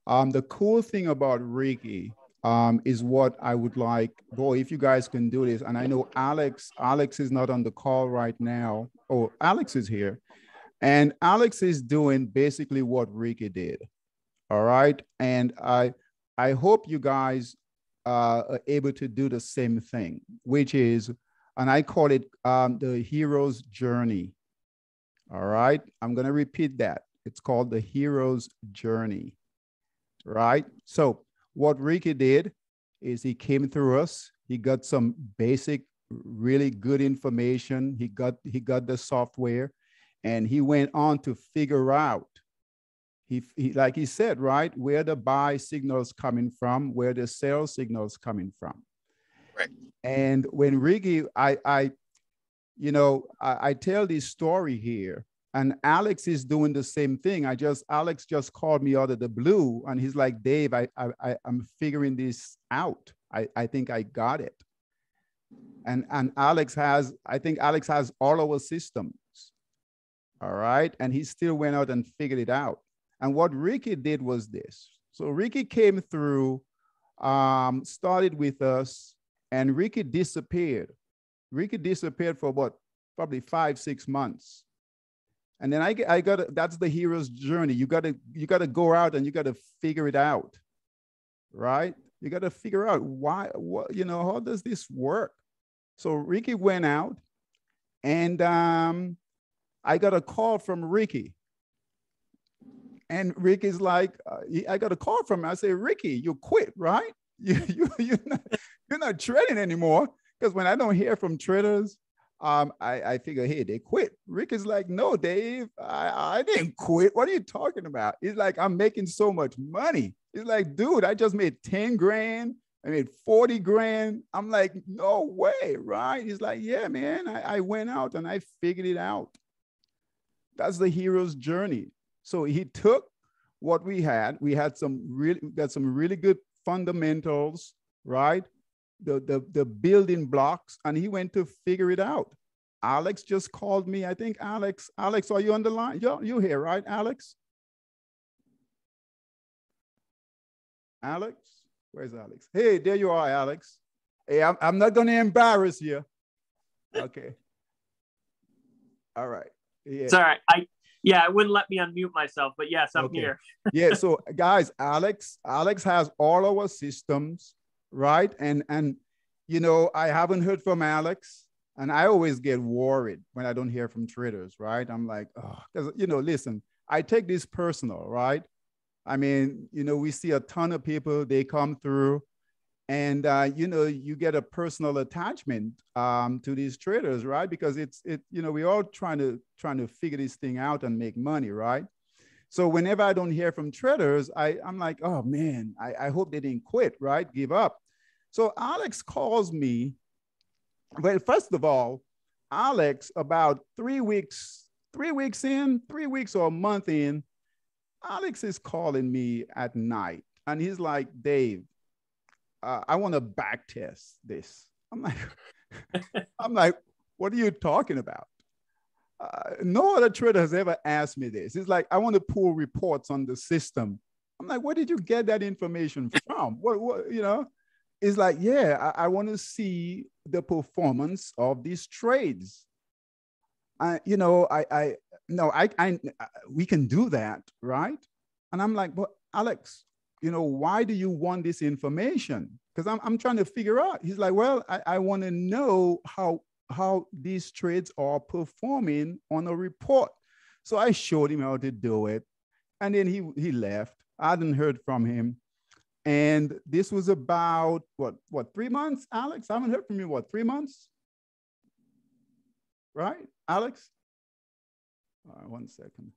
um, the cool thing about Ricky um, is what I would like, boy, if you guys can do this. And I know Alex, Alex is not on the call right now. Oh, Alex is here. And Alex is doing basically what Ricky did. All right. And I, I hope you guys uh, are able to do the same thing, which is, and I call it um, the hero's journey. All right. I'm going to repeat that. It's called the hero's journey. Right. So what Ricky did is he came through us. He got some basic, really good information. He got, he got the software, and he went on to figure out, he, he, like he said, right, where the buy signals coming from, where the sell signals coming from. Right. And when Ricky, I, I, you know, I, I tell this story here, and Alex is doing the same thing. I just, Alex just called me out of the blue, and he's like, Dave, I, I, I I'm figuring this out. I, I think I got it. And, and Alex has, I think Alex has all our systems. All right. And he still went out and figured it out. And what Ricky did was this. So Ricky came through, um, started with us, and Ricky disappeared. Ricky disappeared for about probably five, six months. And then I, I got, that's the hero's journey. You gotta, you gotta go out and you gotta figure it out, right? You gotta figure out why, what, you know, how does this work? So Ricky went out, and um, I got a call from Ricky. And Ricky's like, uh, he, I got a call from him. I say, Ricky, you quit, right? You, you, you're, not, you're not trading anymore. Because when I don't hear from traders, um, I, I figure, hey, they quit. Ricky's like, no, Dave, I, I didn't quit. What are you talking about? He's like, I'm making so much money. He's like, dude, I just made ten grand. I made forty grand. I'm like, no way, right? He's like, yeah, man, I, I went out and I figured it out. That's the hero's journey. So he took what we had. We had some really, got some really good fundamentals, right? The, the, the building blocks, and he went to figure it out. Alex just called me. I think Alex, Alex, are you on the line? You're, you're here, right, Alex? Alex? Where's Alex? Hey, there you are, Alex. Hey, I'm, I'm not going to embarrass you. Okay. All right. Yeah. It's all right. I, yeah, it wouldn't let me unmute myself, but yes, I'm okay. Here. Yeah. So guys, Alex, Alex has all our systems, right? And, and, you know, I haven't heard from Alex, and I always get worried when I don't hear from traders, right? I'm like, oh, because, you know, listen, I take this personal, right? I mean, you know, we see a ton of people, they come through, and, uh, you know, you get a personal attachment um, to these traders, right? Because it's, it, you know, we're all trying to, trying to figure this thing out and make money, right? So whenever I don't hear from traders, I, I'm like, oh man, I, I hope they didn't quit, right? Give up. So Alex calls me Well, first of all, Alex, about three weeks, three weeks in, three weeks or a month in, Alex is calling me at night and he's like, Dave, uh, I want to back test this. I'm like, I'm like, what are you talking about? Uh, no other trader has ever asked me this. It's like, I want to pull reports on the system. I'm like, where did you get that information from? What, what, you know? It's like, yeah, I, I want to see the performance of these trades. I, you know, I, I, no, I, I, I, we can do that, right? And I'm like, but Alex, you know, why do you want this information? Because I'm, I'm trying to figure out. He's like, well, I, I want to know how how these trades are performing on a report. So I showed him how to do it. And then he, he left. I hadn't heard from him. And this was about, what, what, three months, Alex? I haven't heard from you, what, three months? Right, Alex? All right, one second.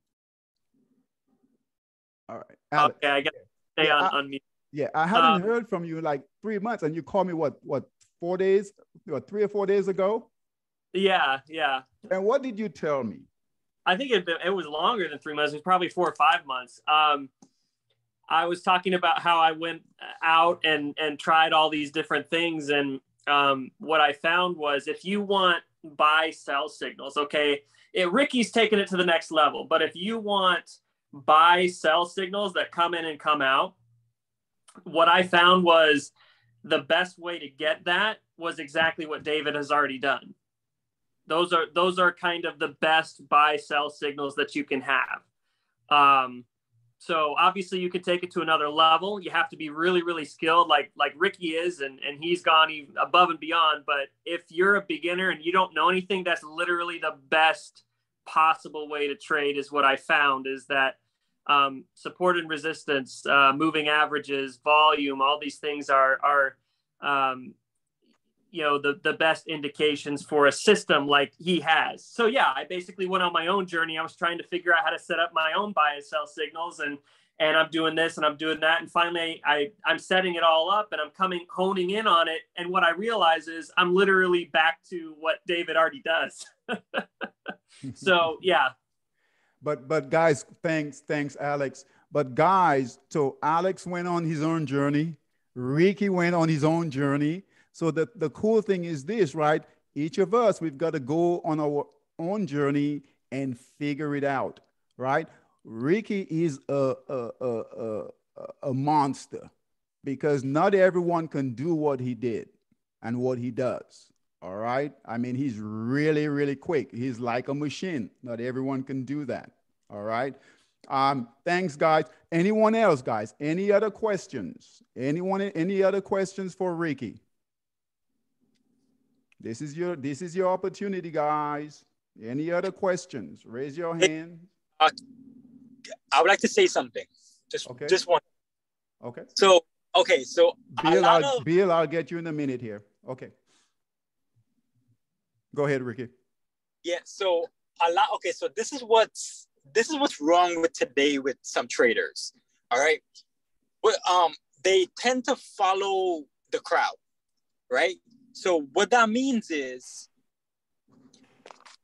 All right, Alex. Okay, I got to stay yeah, on, I, on mute. Yeah, I haven't um, heard from you in like three months. And you called me, what, what, four days, or three or four days ago? Yeah, yeah. And what did you tell me? I think it, it was longer than three months. It was probably four or five months. Um, I was talking about how I went out and, and tried all these different things. And um, what I found was if you want buy sell signals, okay, it, Ricky's taking it to the next level. But if you want buy sell signals that come in and come out, what I found was the best way to get that was exactly what David has already done. Those are those are kind of the best buy sell signals that you can have. Um, so obviously you can take it to another level. You have to be really, really skilled like like Ricky is, and, and he's gone even above and beyond. But if you're a beginner and you don't know anything, that's literally the best possible way to trade is what I found, is that um, support and resistance, uh, moving averages, volume, all these things are, are um, you know, the, the best indications for a system like he has. So yeah, I basically went on my own journey. I was trying to figure out how to set up my own buy and sell signals, and, and I'm doing this and I'm doing that. And finally I, I'm setting it all up and I'm coming, honing in on it. And what I realize is I'm literally back to what David already does. So yeah. But, but guys, thanks, thanks Alex. But guys, so Alex went on his own journey. Ricky went on his own journey. So the, the cool thing is this, right? Each of us, we've got to go on our own journey and figure it out, right? Ricky is a, a, a, a, a monster because not everyone can do what he did and what he does, all right? I mean, he's really, really quick. He's like a machine. Not everyone can do that, all right? Um, thanks, guys. Anyone else, guys? Any other questions? Anyone, any other questions for Ricky? This is your this is your opportunity, guys. Any other questions? Raise your hand. Uh, I would like to say something. Just okay. just one. Okay. So okay. So Bill, I'll, of... Bill, I'll get you in a minute here. Okay. Go ahead, Ricky. Yeah. So a lot. Okay. So this is what's this is what's wrong with today with some traders. All right. Well, um, they tend to follow the crowd, right? So what that means is,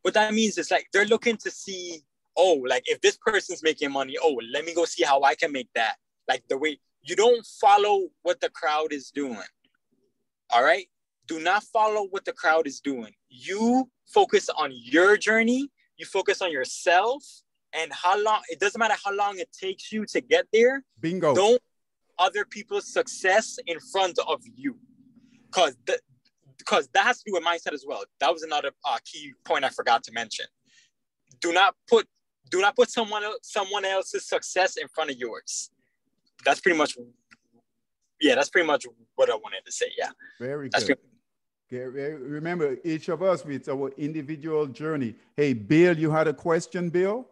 what that means is like, they're looking to see, oh, like if this person's making money, oh, let me go see how I can make that. Like the way, you don't follow what the crowd is doing. All right? Do not follow what the crowd is doing. You focus on your journey. You focus on yourself and how long, it doesn't matter how long it takes you to get there. Bingo. Don't put other people's success in front of you. Because the Because that has to do with mindset as well. That was another uh, key point I forgot to mention. Do not put, do not put someone else, someone else's success in front of yours. That's pretty much, yeah. That's pretty much what I wanted to say. Yeah. Very that's good. Okay, remember, each of us with our individual journey. Hey, Bill, you had a question, Bill?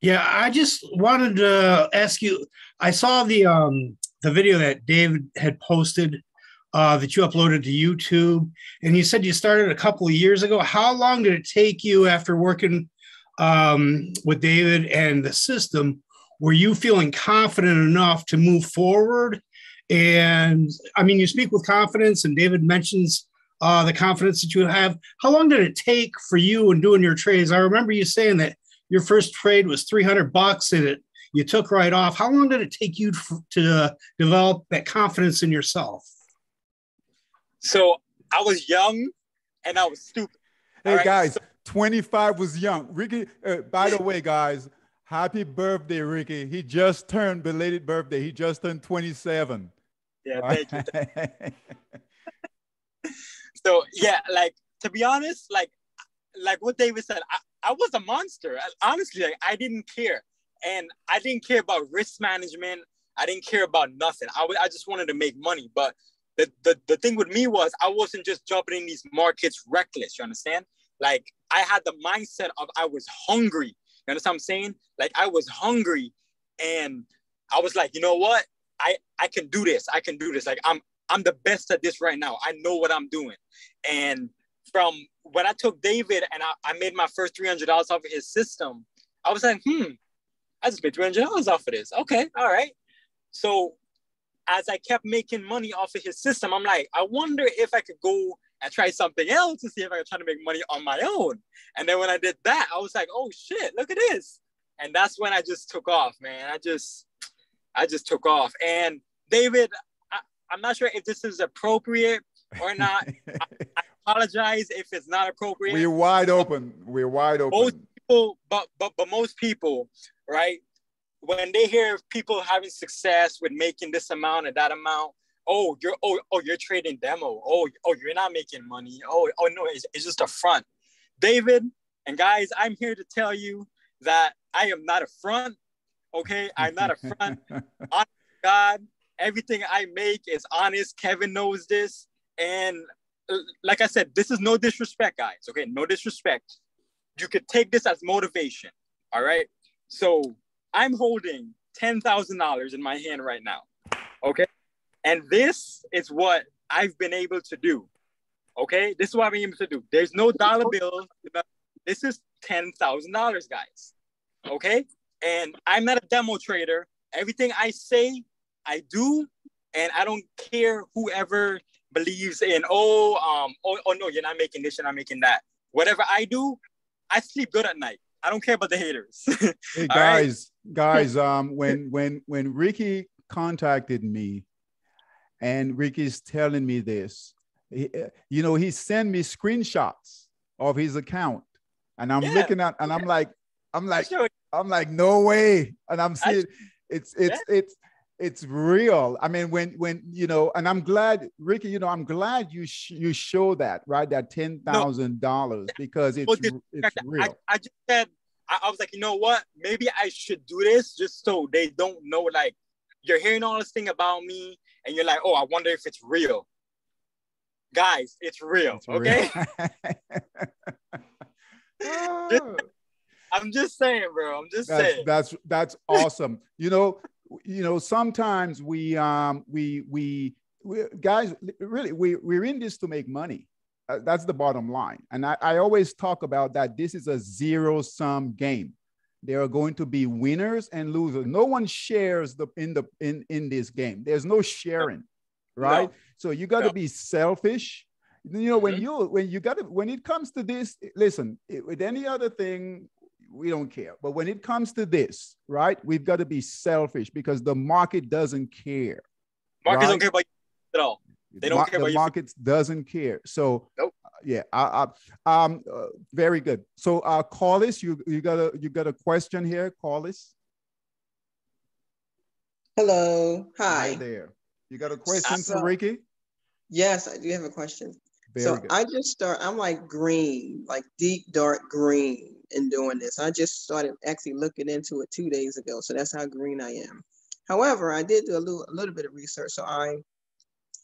Yeah, I just wanted to ask you. I saw the. Um, The video that David had posted uh, that you uploaded to YouTube, and you said you started a couple of years ago. How long did it take you after working um, with David and the system? Were you feeling confident enough to move forward And I mean, you speak with confidence, and David mentions uh, the confidence that you have. How long did it take for you in doing your trades? I remember you saying that your first trade was three hundred bucks and it you took right off. How long did it take you to develop that confidence in yourself? So I was young and I was stupid. Hey, right? Guys, so twenty-five was young. Ricky, uh, by the way, guys, happy birthday, Ricky. He just turned, belated birthday. He just turned twenty-seven. Yeah, thank you. So, yeah, like, to be honest, like, like what David said, I, I was a monster. I, honestly, like, I didn't care. And I didn't care about risk management. I didn't care about nothing. I, I just wanted to make money. But the, the, the thing with me was I wasn't just jumping in these markets reckless. You understand? Like, I had the mindset of I was hungry. You understand what I'm saying? Like, I was hungry. And I was like, you know what? I, I can do this. I can do this. Like, I'm, I'm the best at this right now. I know what I'm doing. And from when I took David and I, I made my first three hundred dollars off of his system, I was like, hmm. I just made three hundred dollars off of this. Okay, all right. So as I kept making money off of his system, I'm like, I wonder if I could go and try something else to see if I could try to make money on my own. And then when I did that, I was like, oh shit, look at this. And that's when I just took off, man. I just, I just took off. And David, I, I'm not sure if this is appropriate or not. I, I apologize if it's not appropriate. We're wide open. We're wide open. Most people, but, but, but most people, right? When they hear people having success with making this amount and that amount, oh, you're oh, oh you're trading demo. Oh, oh, you're not making money. Oh, oh no, it's, it's just a front. David and guys, I'm here to tell you that I am not a front. Okay, I'm not a front. Honest to God, everything I make is honest. Kevin knows this. And like I said, this is no disrespect, guys. Okay, no disrespect. You could take this as motivation. All right. So I'm holding ten thousand dollars in my hand right now, okay? And this is what I've been able to do, okay? This is what I've been able to do. There's no dollar bill. This is ten thousand dollars, guys, okay? And I'm not a demo trader. Everything I say, I do, and I don't care whoever believes in, oh, um, oh, oh no, you're not making this, you're not making that. Whatever I do, I sleep good at night. I don't care about the haters. Hey guys, right? guys, um, when when when Ricky contacted me, and Ricky's telling me this, he, you know, he sent me screenshots of his account, and I'm yeah. looking at, and I'm like, I'm like, I'm like, no way, and I'm seeing, it's it's yeah. it's it's real. I mean, when when you know, and I'm glad, Ricky, you know, I'm glad you sh you show that, right? That ten thousand dollars, because it's it's real. I, I just said I, I was like, you know what? Maybe I should do this just so they don't know. Like, you're hearing all this thing about me, and you're like, oh, I wonder if it's real, guys. It's real, it's okay? Real. just, I'm just saying, bro. I'm just that's, saying. That's that's awesome. You know. You know, sometimes we, um, we, we, we, guys, really, we, we're in this to make money. Uh, that's the bottom line. And I, I always talk about that. This is a zero-sum game. There are going to be winners and losers. No one shares the in the in in this game. There's no sharing, right? No. So you got to no. be selfish. You know, when you when you got to when it comes to this, listen, it, with any other thing, we don't care. But when it comes to this, right, we've got to be selfish because the market doesn't care. Markets right? don't care about you at all. They don't Ma care the about markets you. Doesn't care. So nope. uh, yeah, I, I, um, uh, very good. So uh, Carlis, you you got a you got a question here, Carlis? Hello, hi. hi there. You got a question so, for Ricky? Yes, I do have a question. Very so good. I just start. I'm like green, like deep dark green. In doing this, I just started actually looking into it two days ago, so that's how green I am. However, I did do a little, a little bit of research, so I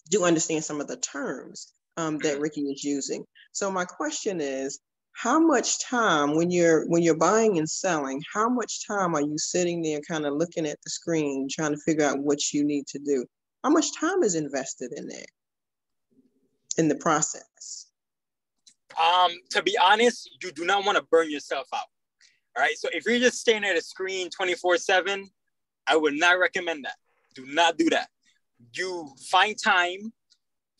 do understand some of the terms um, that Ricky is using. So my question is, how much time when you're when you're buying and selling, how much time are you sitting there, kind of looking at the screen, trying to figure out what you need to do? How much time is invested in that in the process? Um, to be honest, you do not want to burn yourself out. All right. So if you're just staying at a screen twenty-four seven, I would not recommend that. Do not do that. you find time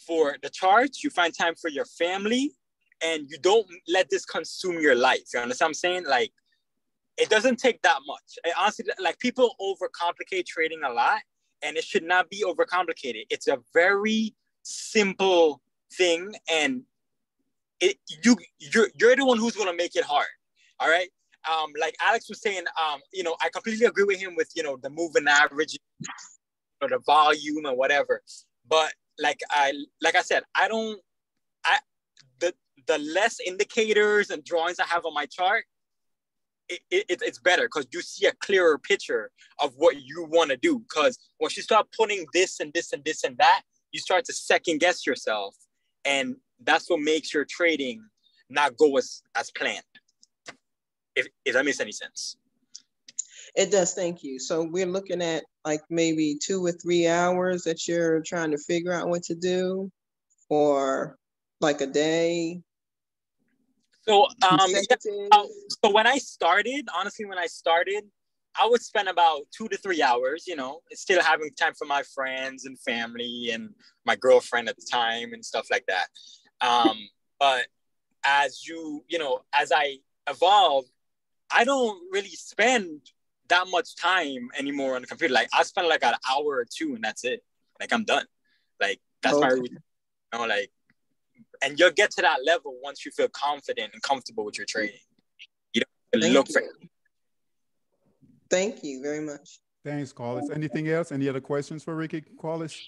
for the charts, you find time for your family, and you don't let this consume your life. You understand what I'm saying? Like, it doesn't take that much. It honestly, like, people overcomplicate trading a lot, and it should not be overcomplicated. It's a very simple thing, and it you you're, you're the one who's gonna make it hard. All right. Um, like Alex was saying, um, you know, I completely agree with him with, you know, the moving average or the volume or whatever. But like I like I said, I don't I the the less indicators and drawings I have on my chart, It, it, it's better, because you see a clearer picture of what you want to do. Because once you start putting this and this and this and that, you start to second guess yourself, and that's what makes your trading not go as as planned. If, if that makes any sense. It does. Thank you. So we're looking at like maybe two or three hours that you're trying to figure out what to do, or like a day. So, um, yeah, so when I started, honestly, when I started, I would spend about two to three hours, you know, still having time for my friends and family and my girlfriend at the time and stuff like that. Um, but as you, you know, as I evolved, I don't really spend that much time anymore on the computer. Like, I spend like an hour or two, and that's it. Like, I'm done. Like, that's okay. My routine, you know, like. And you'll get to that level once you feel confident and comfortable with your trading. You don't Thank look you. for it. Thank you very much. Thanks, Carlos. Anything else? Any other questions for Ricky, Carlos?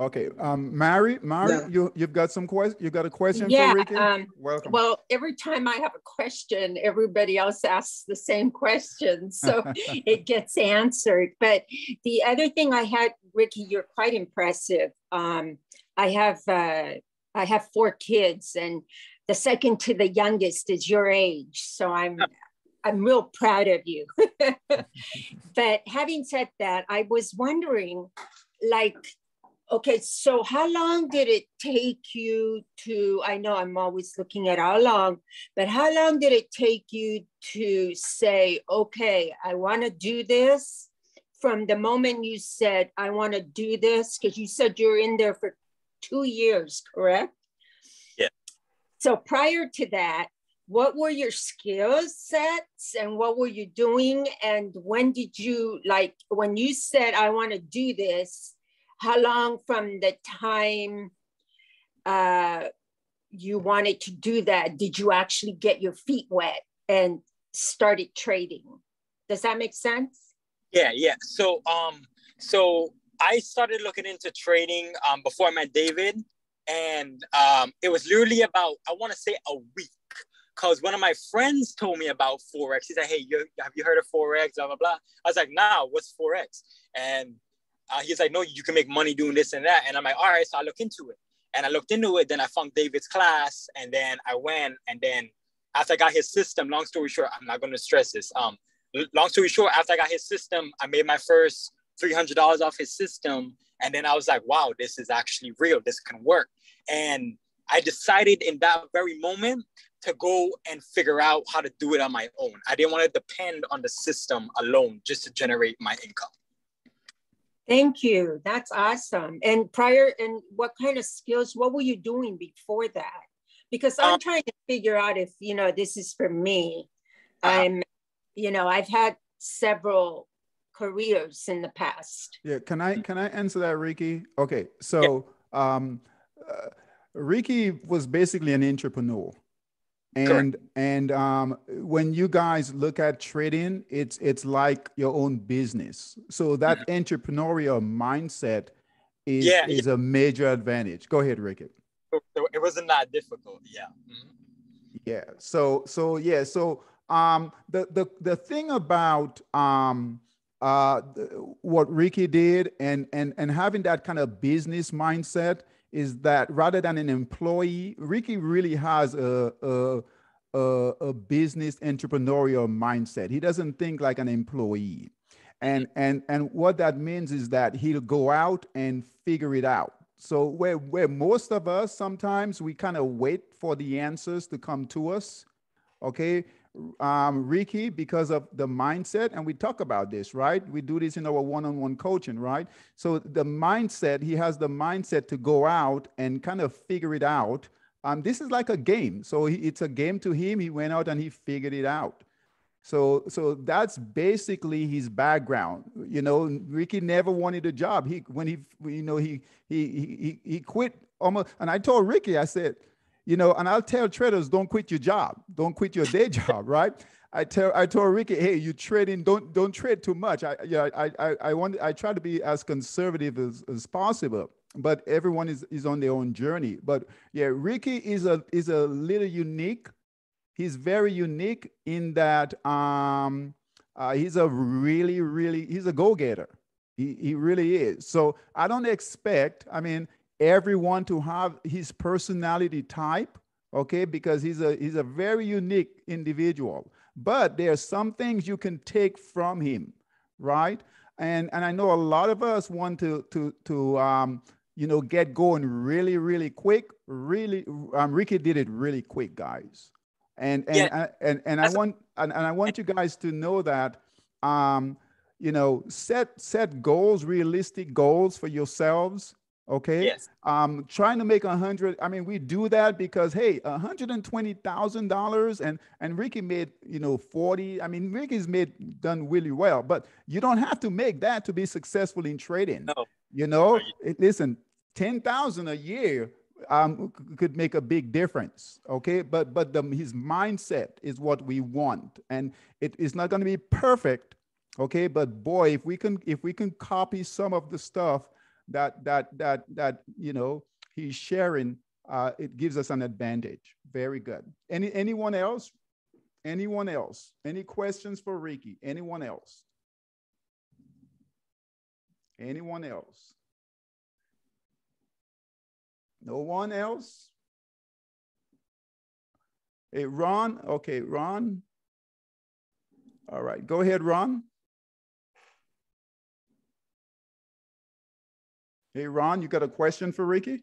Okay, um, Mary, Mary, no. you you've got some questions. You got a question yeah, for Ricky? Um, Welcome. Well, every time I have a question, everybody else asks the same question, so it gets answered. But the other thing I had, Ricky, you're quite impressive. Um, I have. Uh, I have four kids, and the second to the youngest is your age. So I'm, I'm real proud of you. But having said that, I was wondering, like, okay, so how long did it take you to, I know I'm always looking at how long, but how long did it take you to say, okay, I want to do this? From the moment you said, I want to do this, because you said you're in there for two years, correct? Yeah. So prior to that, what were your skill sets and what were you doing? And when did you, like, when you said, I want to do this, how long from the time uh, you wanted to do that, did you actually get your feet wet and started trading? Does that make sense? Yeah, yeah. So, um, so, I started looking into trading um, before I met David, and um, it was literally about, I want to say a week, because one of my friends told me about Forex. He said, hey, you, have you heard of Forex, blah, blah, blah. I was like, nah, what's Forex? And uh, he's like, no, you can make money doing this and that. And I'm like, all right, so I look into it. And I looked into it, then I found David's class, and then I went, and then after I got his system, long story short, I'm not going to stress this. Um, long story short, after I got his system, I made my first three hundred dollars off his system. And then I was like, wow, this is actually real. This can work. And I decided in that very moment to go and figure out how to do it on my own. I didn't want to depend on the system alone just to generate my income. Thank you. That's awesome. And prior, and what kind of skills, what were you doing before that? Because I'm um, trying to figure out if, you know, this is for me. Uh, I'm, you know, I've had several careers in the past. Yeah, can I can I answer that, Ricky? Okay, so yeah. um, uh, Ricky was basically an entrepreneur, and Correct. and um, when you guys look at trading, it's it's like your own business. So that yeah. entrepreneurial mindset is yeah, is yeah. a major advantage. Go ahead, Ricky. So it wasn't that difficult. Yeah. Mm-hmm. Yeah. So so yeah. So um, the the the thing about um. Uh, what Ricky did and, and, and having that kind of business mindset is that rather than an employee, Ricky really has a, a, a, a business entrepreneurial mindset. He doesn't think like an employee. And, and, and what that means is that he'll go out and figure it out. So where, where most of us, sometimes we kind of wait for the answers to come to us. Okay. um, Ricky, because of the mindset. And we talk about this, right? We do this in our one-on-one coaching, right? So the mindset, he has the mindset to go out and kind of figure it out. Um, this is like a game. So he, it's a game to him. He went out and he figured it out. So, so that's basically his background. You know, Ricky never wanted a job. He, when he, you know, he, he, he, he quit almost. And I told Ricky, I said, you know, and I'll tell traders, don't quit your job. Don't quit your day job. Right. I tell, I told Ricky, hey, you trading, don't, don't trade too much. I, yeah, I, I, I want, I try to be as conservative as, as possible, but everyone is, is on their own journey. But yeah, Ricky is a, is a little unique. He's very unique in that um, uh, he's a really, really, he's a go-getter. He, he really is. So I don't expect, I mean, everyone to have his personality type, okay? Because he's a, he's a very unique individual. But there are some things you can take from him, right? And, and I know a lot of us want to, to, to um, you know, get going really, really quick. Really, um, Ricky did it really quick, guys. And and, yeah. and, and, and I want and, and I want you guys to know that, um, you know, set set goals, realistic goals for yourselves. Okay. Yes. Um, trying to make a hundred. I mean, we do that because, hey, one hundred and twenty thousand dollars, and and Ricky made, you know, forty. I mean, Ricky's made done really well, but you don't have to make that to be successful in trading. No. You know, no. Listen, ten thousand a year. Um, could make a big difference. Okay. But, but the, his mindset is what we want, and it is not going to be perfect. Okay. But boy, if we can, if we can copy some of the stuff that, that, that, that, you know, he's sharing, uh, it gives us an advantage. Very good. Any, anyone else, anyone else, any questions for Ricky, anyone else, anyone else? No one else? Hey, Ron. Okay, Ron. All right, go ahead, Ron. Hey, Ron, you got a question for Ricky?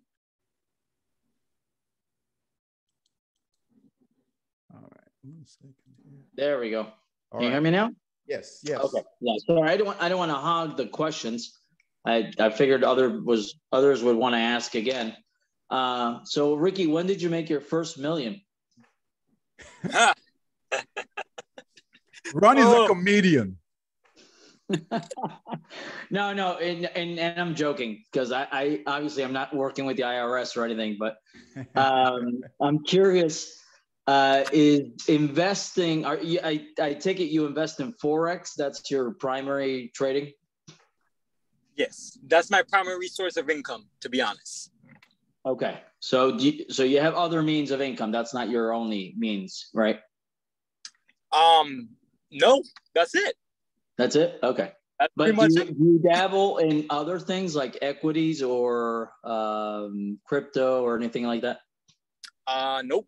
All right, one second here. There we go. All Can right. you hear me now? Yes, yes. Okay, yeah, so I don't want, I don't want to hog the questions. I, I figured other was, others would want to ask again. Uh, so Ricky, when did you make your first million? Ron is oh. a comedian. no, no. And, and, and I'm joking, because I, I, obviously I'm not working with the I R S or anything, but, um, I'm curious, uh, is investing, are you, I, I take it you invest in Forex. That's your primary trading. Yes. That's my primary source of income, to be honest. Okay. So, do you, so you have other means of income. That's not your only means, right? Um, no, that's it. That's it. Okay. That's but pretty much do, it. Do you dabble in other things like equities or um, crypto or anything like that? Uh, nope.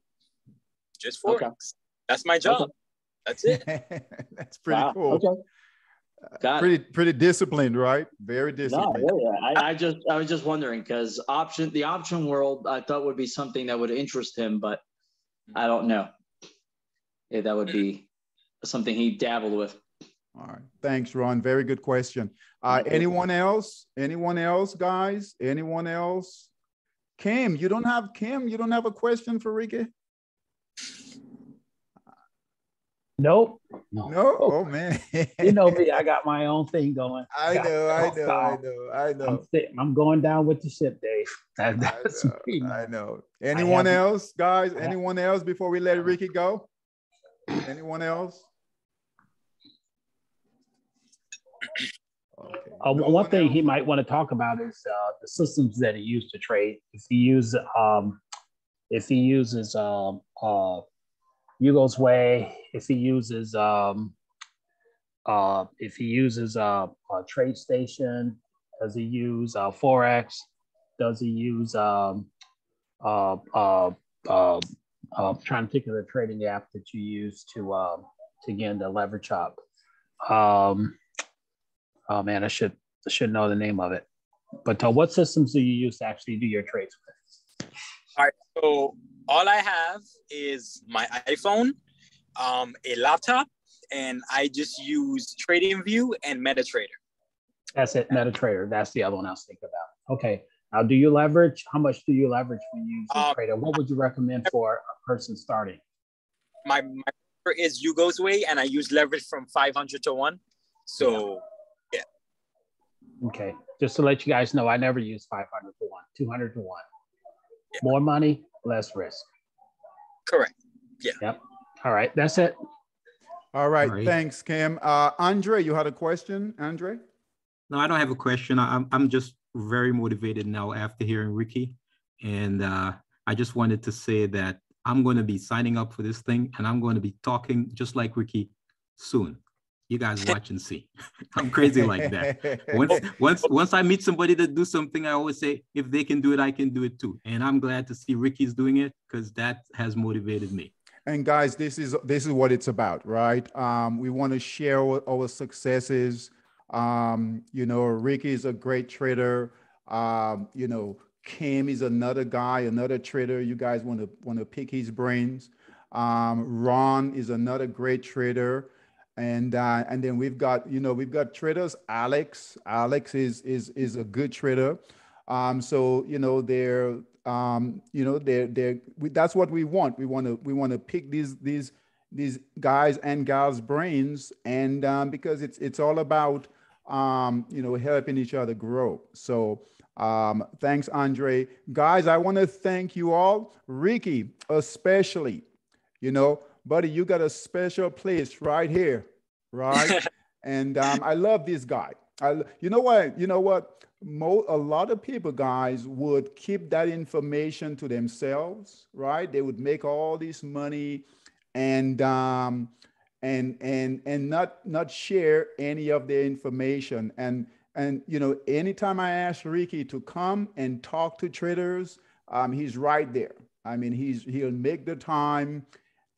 Just Forex. Okay. That's my job. Okay. That's it. That's pretty wow. cool. Okay. Got pretty it. pretty disciplined, right? Very disciplined. No, yeah, yeah. I, I just I was just wondering, because option the option world I thought would be something that would interest him, but I don't know if that would be something he dabbled with. All right, thanks, Ron. Very good question. Uh, anyone else? Anyone else, guys? Anyone else? Kim, you don't have Kim. You don't have a question for Ricky? Nope. No. No. Oh man. You know me. I got my own thing going. I know. I know. I know. I know. I'm, sitting, I'm going down with the ship, Dave. That, that's I, know, me. I know. Anyone I else, guys? Anyone else before we let Ricky go? Anyone else? Okay. Uh, no one, one thing else? He might want to talk about is uh, the systems that he used to trade. If he use, um, if he uses, um, uh. Hugo's Way, if he uses um, uh, if he uses uh, a trade station, does he use uh, Forex? Does he use um, uh, uh, uh, uh, trying to think of the trading app that you use to uh, to again to leverage up? Um, oh man, I should I should know the name of it. But uh, what systems do you use to actually do your trades with? All right, so. All I have is my iPhone, um, a laptop, and I just use TradingView and MetaTrader. That's it, MetaTrader. That's the other one I was thinking about. Okay. Now, do you leverage? How much do you leverage when you use um, trader? What would you recommend for a person starting? My my is Hugo's Way, and I use leverage from five hundred to one. So, yeah. yeah. Okay. Just to let you guys know, I never use five hundred to one, two hundred to one. Yeah. More money, less risk. Correct. Yeah. Yep. All right. That's it. All right. All right. Thanks, Kim. Uh, Andre, you had a question, Andre? No, I don't have a question. I'm, I'm just very motivated now after hearing Ricky. And uh, I just wanted to say that I'm going to be signing up for this thing, and I'm going to be talking just like Ricky soon. You guys watch and see. I'm crazy like that. Once, once, once I meet somebody that do something, I always say, if they can do it, I can do it too. And I'm glad to see Ricky's doing it, because that has motivated me. And guys, this is, this is what it's about, right? Um, we want to share our successes. Um, you know, Ricky is a great trader. Um, you know, Kim is another guy, another trader. You guys want to want to pick his brains. Um, Ron is another great trader. And uh, and then we've got, you know, we've got traders. Alex, Alex is is is a good trader. Um, so you know they're um, you know they're they're we, that's what we want. We want to we want to pick these these these guys and gals' brains, and um, because it's it's all about um, you know helping each other grow. So um, thanks, Andre. Guys, I want to thank you all. Ricky, especially, you know. Buddy, you got a special place right here, right? And um, I love this guy. I, you know what? You know what? Mo a lot of people, guys, would keep that information to themselves, right? They would make all this money, and um, and and and not not share any of their information. And and you know, anytime I ask Ricky to come and talk to traders, um, he's right there. I mean, he's he'll make the time.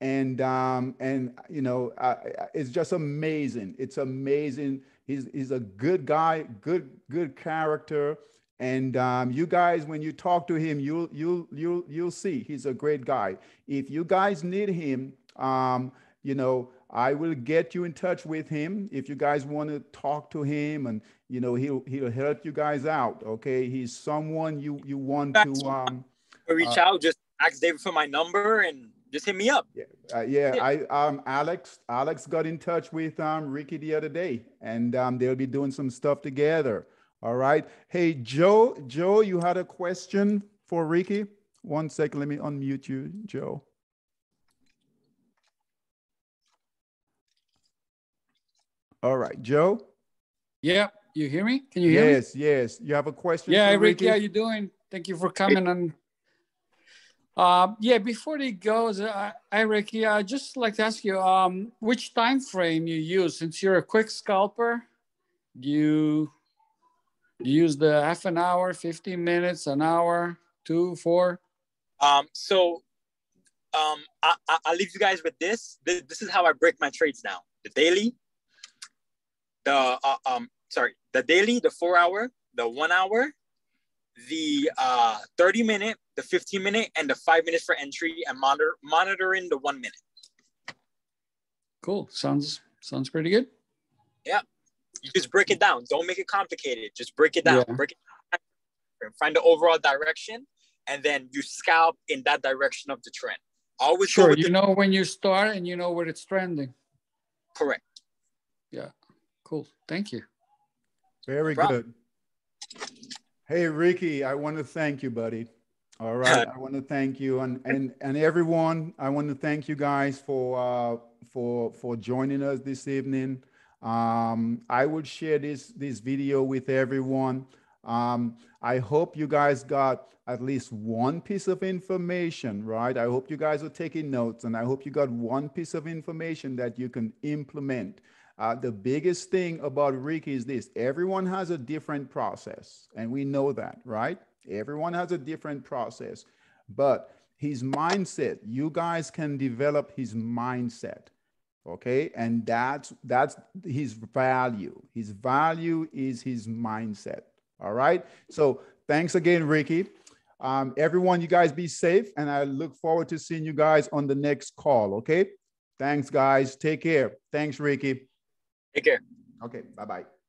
And, um, and you know, uh, it's just amazing. It's amazing. He's, he's a good guy, good, good character. And um, you guys, when you talk to him, you'll, you'll, you'll, you'll see he's a great guy. If you guys need him, um, you know, I will get you in touch with him. If you guys want to talk to him, and, you know, he'll, he'll help you guys out. Okay. He's someone you, you want to um, reach uh, out, just ask David for my number, and just hit me up. Yeah, uh, yeah, yeah. I um Alex Alex got in touch with um Ricky the other day, and um they'll be doing some stuff together. All right. Hey, Joe, Joe, you had a question for Ricky. One second, let me unmute you, Joe. All right, Joe. Yeah, you hear me? Can you hear yes, me? Yes, yes. You have a question? Yeah, for Ricky, Ricky, how you doing? Thank you for coming on. Uh, yeah, before he goes, uh, I, Ricky, I'd just like to ask you um, which time frame you use. Since you're a quick scalper, do you, do you use the half an hour, fifteen minutes, an hour, two, four? Um, so um, I, I, I'll leave you guys with this. this. This is how I break my trades down. The daily, the, uh, um, sorry, the daily, the four hour, the one hour, the uh, thirty minute, the fifteen minute, and the five minutes for entry, and monitor monitoring the one minute. Cool. Sounds, sounds pretty good. Yeah. You just break it down. Don't make it complicated. Just break it down. Yeah. Break it down. Find the overall direction, and then you scalp in that direction of the trend. Always sure. You know when you start, and you know where it's trending. Correct. Yeah. Cool. Thank you. Very good. Hey, Ricky, I want to thank you, buddy. All right. I want to thank you, and, and, and everyone, I want to thank you guys for, uh, for, for joining us this evening. Um, I will share this, this video with everyone. Um, I hope you guys got at least one piece of information, right? I hope you guys are taking notes, and I hope you got one piece of information that you can implement. Uh, the biggest thing about Ricky is this: everyone has a different process, and we know that, right? Everyone has a different process, but his mindset, you guys can develop his mindset. Okay. And that's, that's his value. His value is his mindset. All right. So thanks again, Ricky. Um, everyone, you guys be safe, and I look forward to seeing you guys on the next call. Okay. Thanks, guys. Take care. Thanks, Ricky. Take care. Okay. Bye-bye.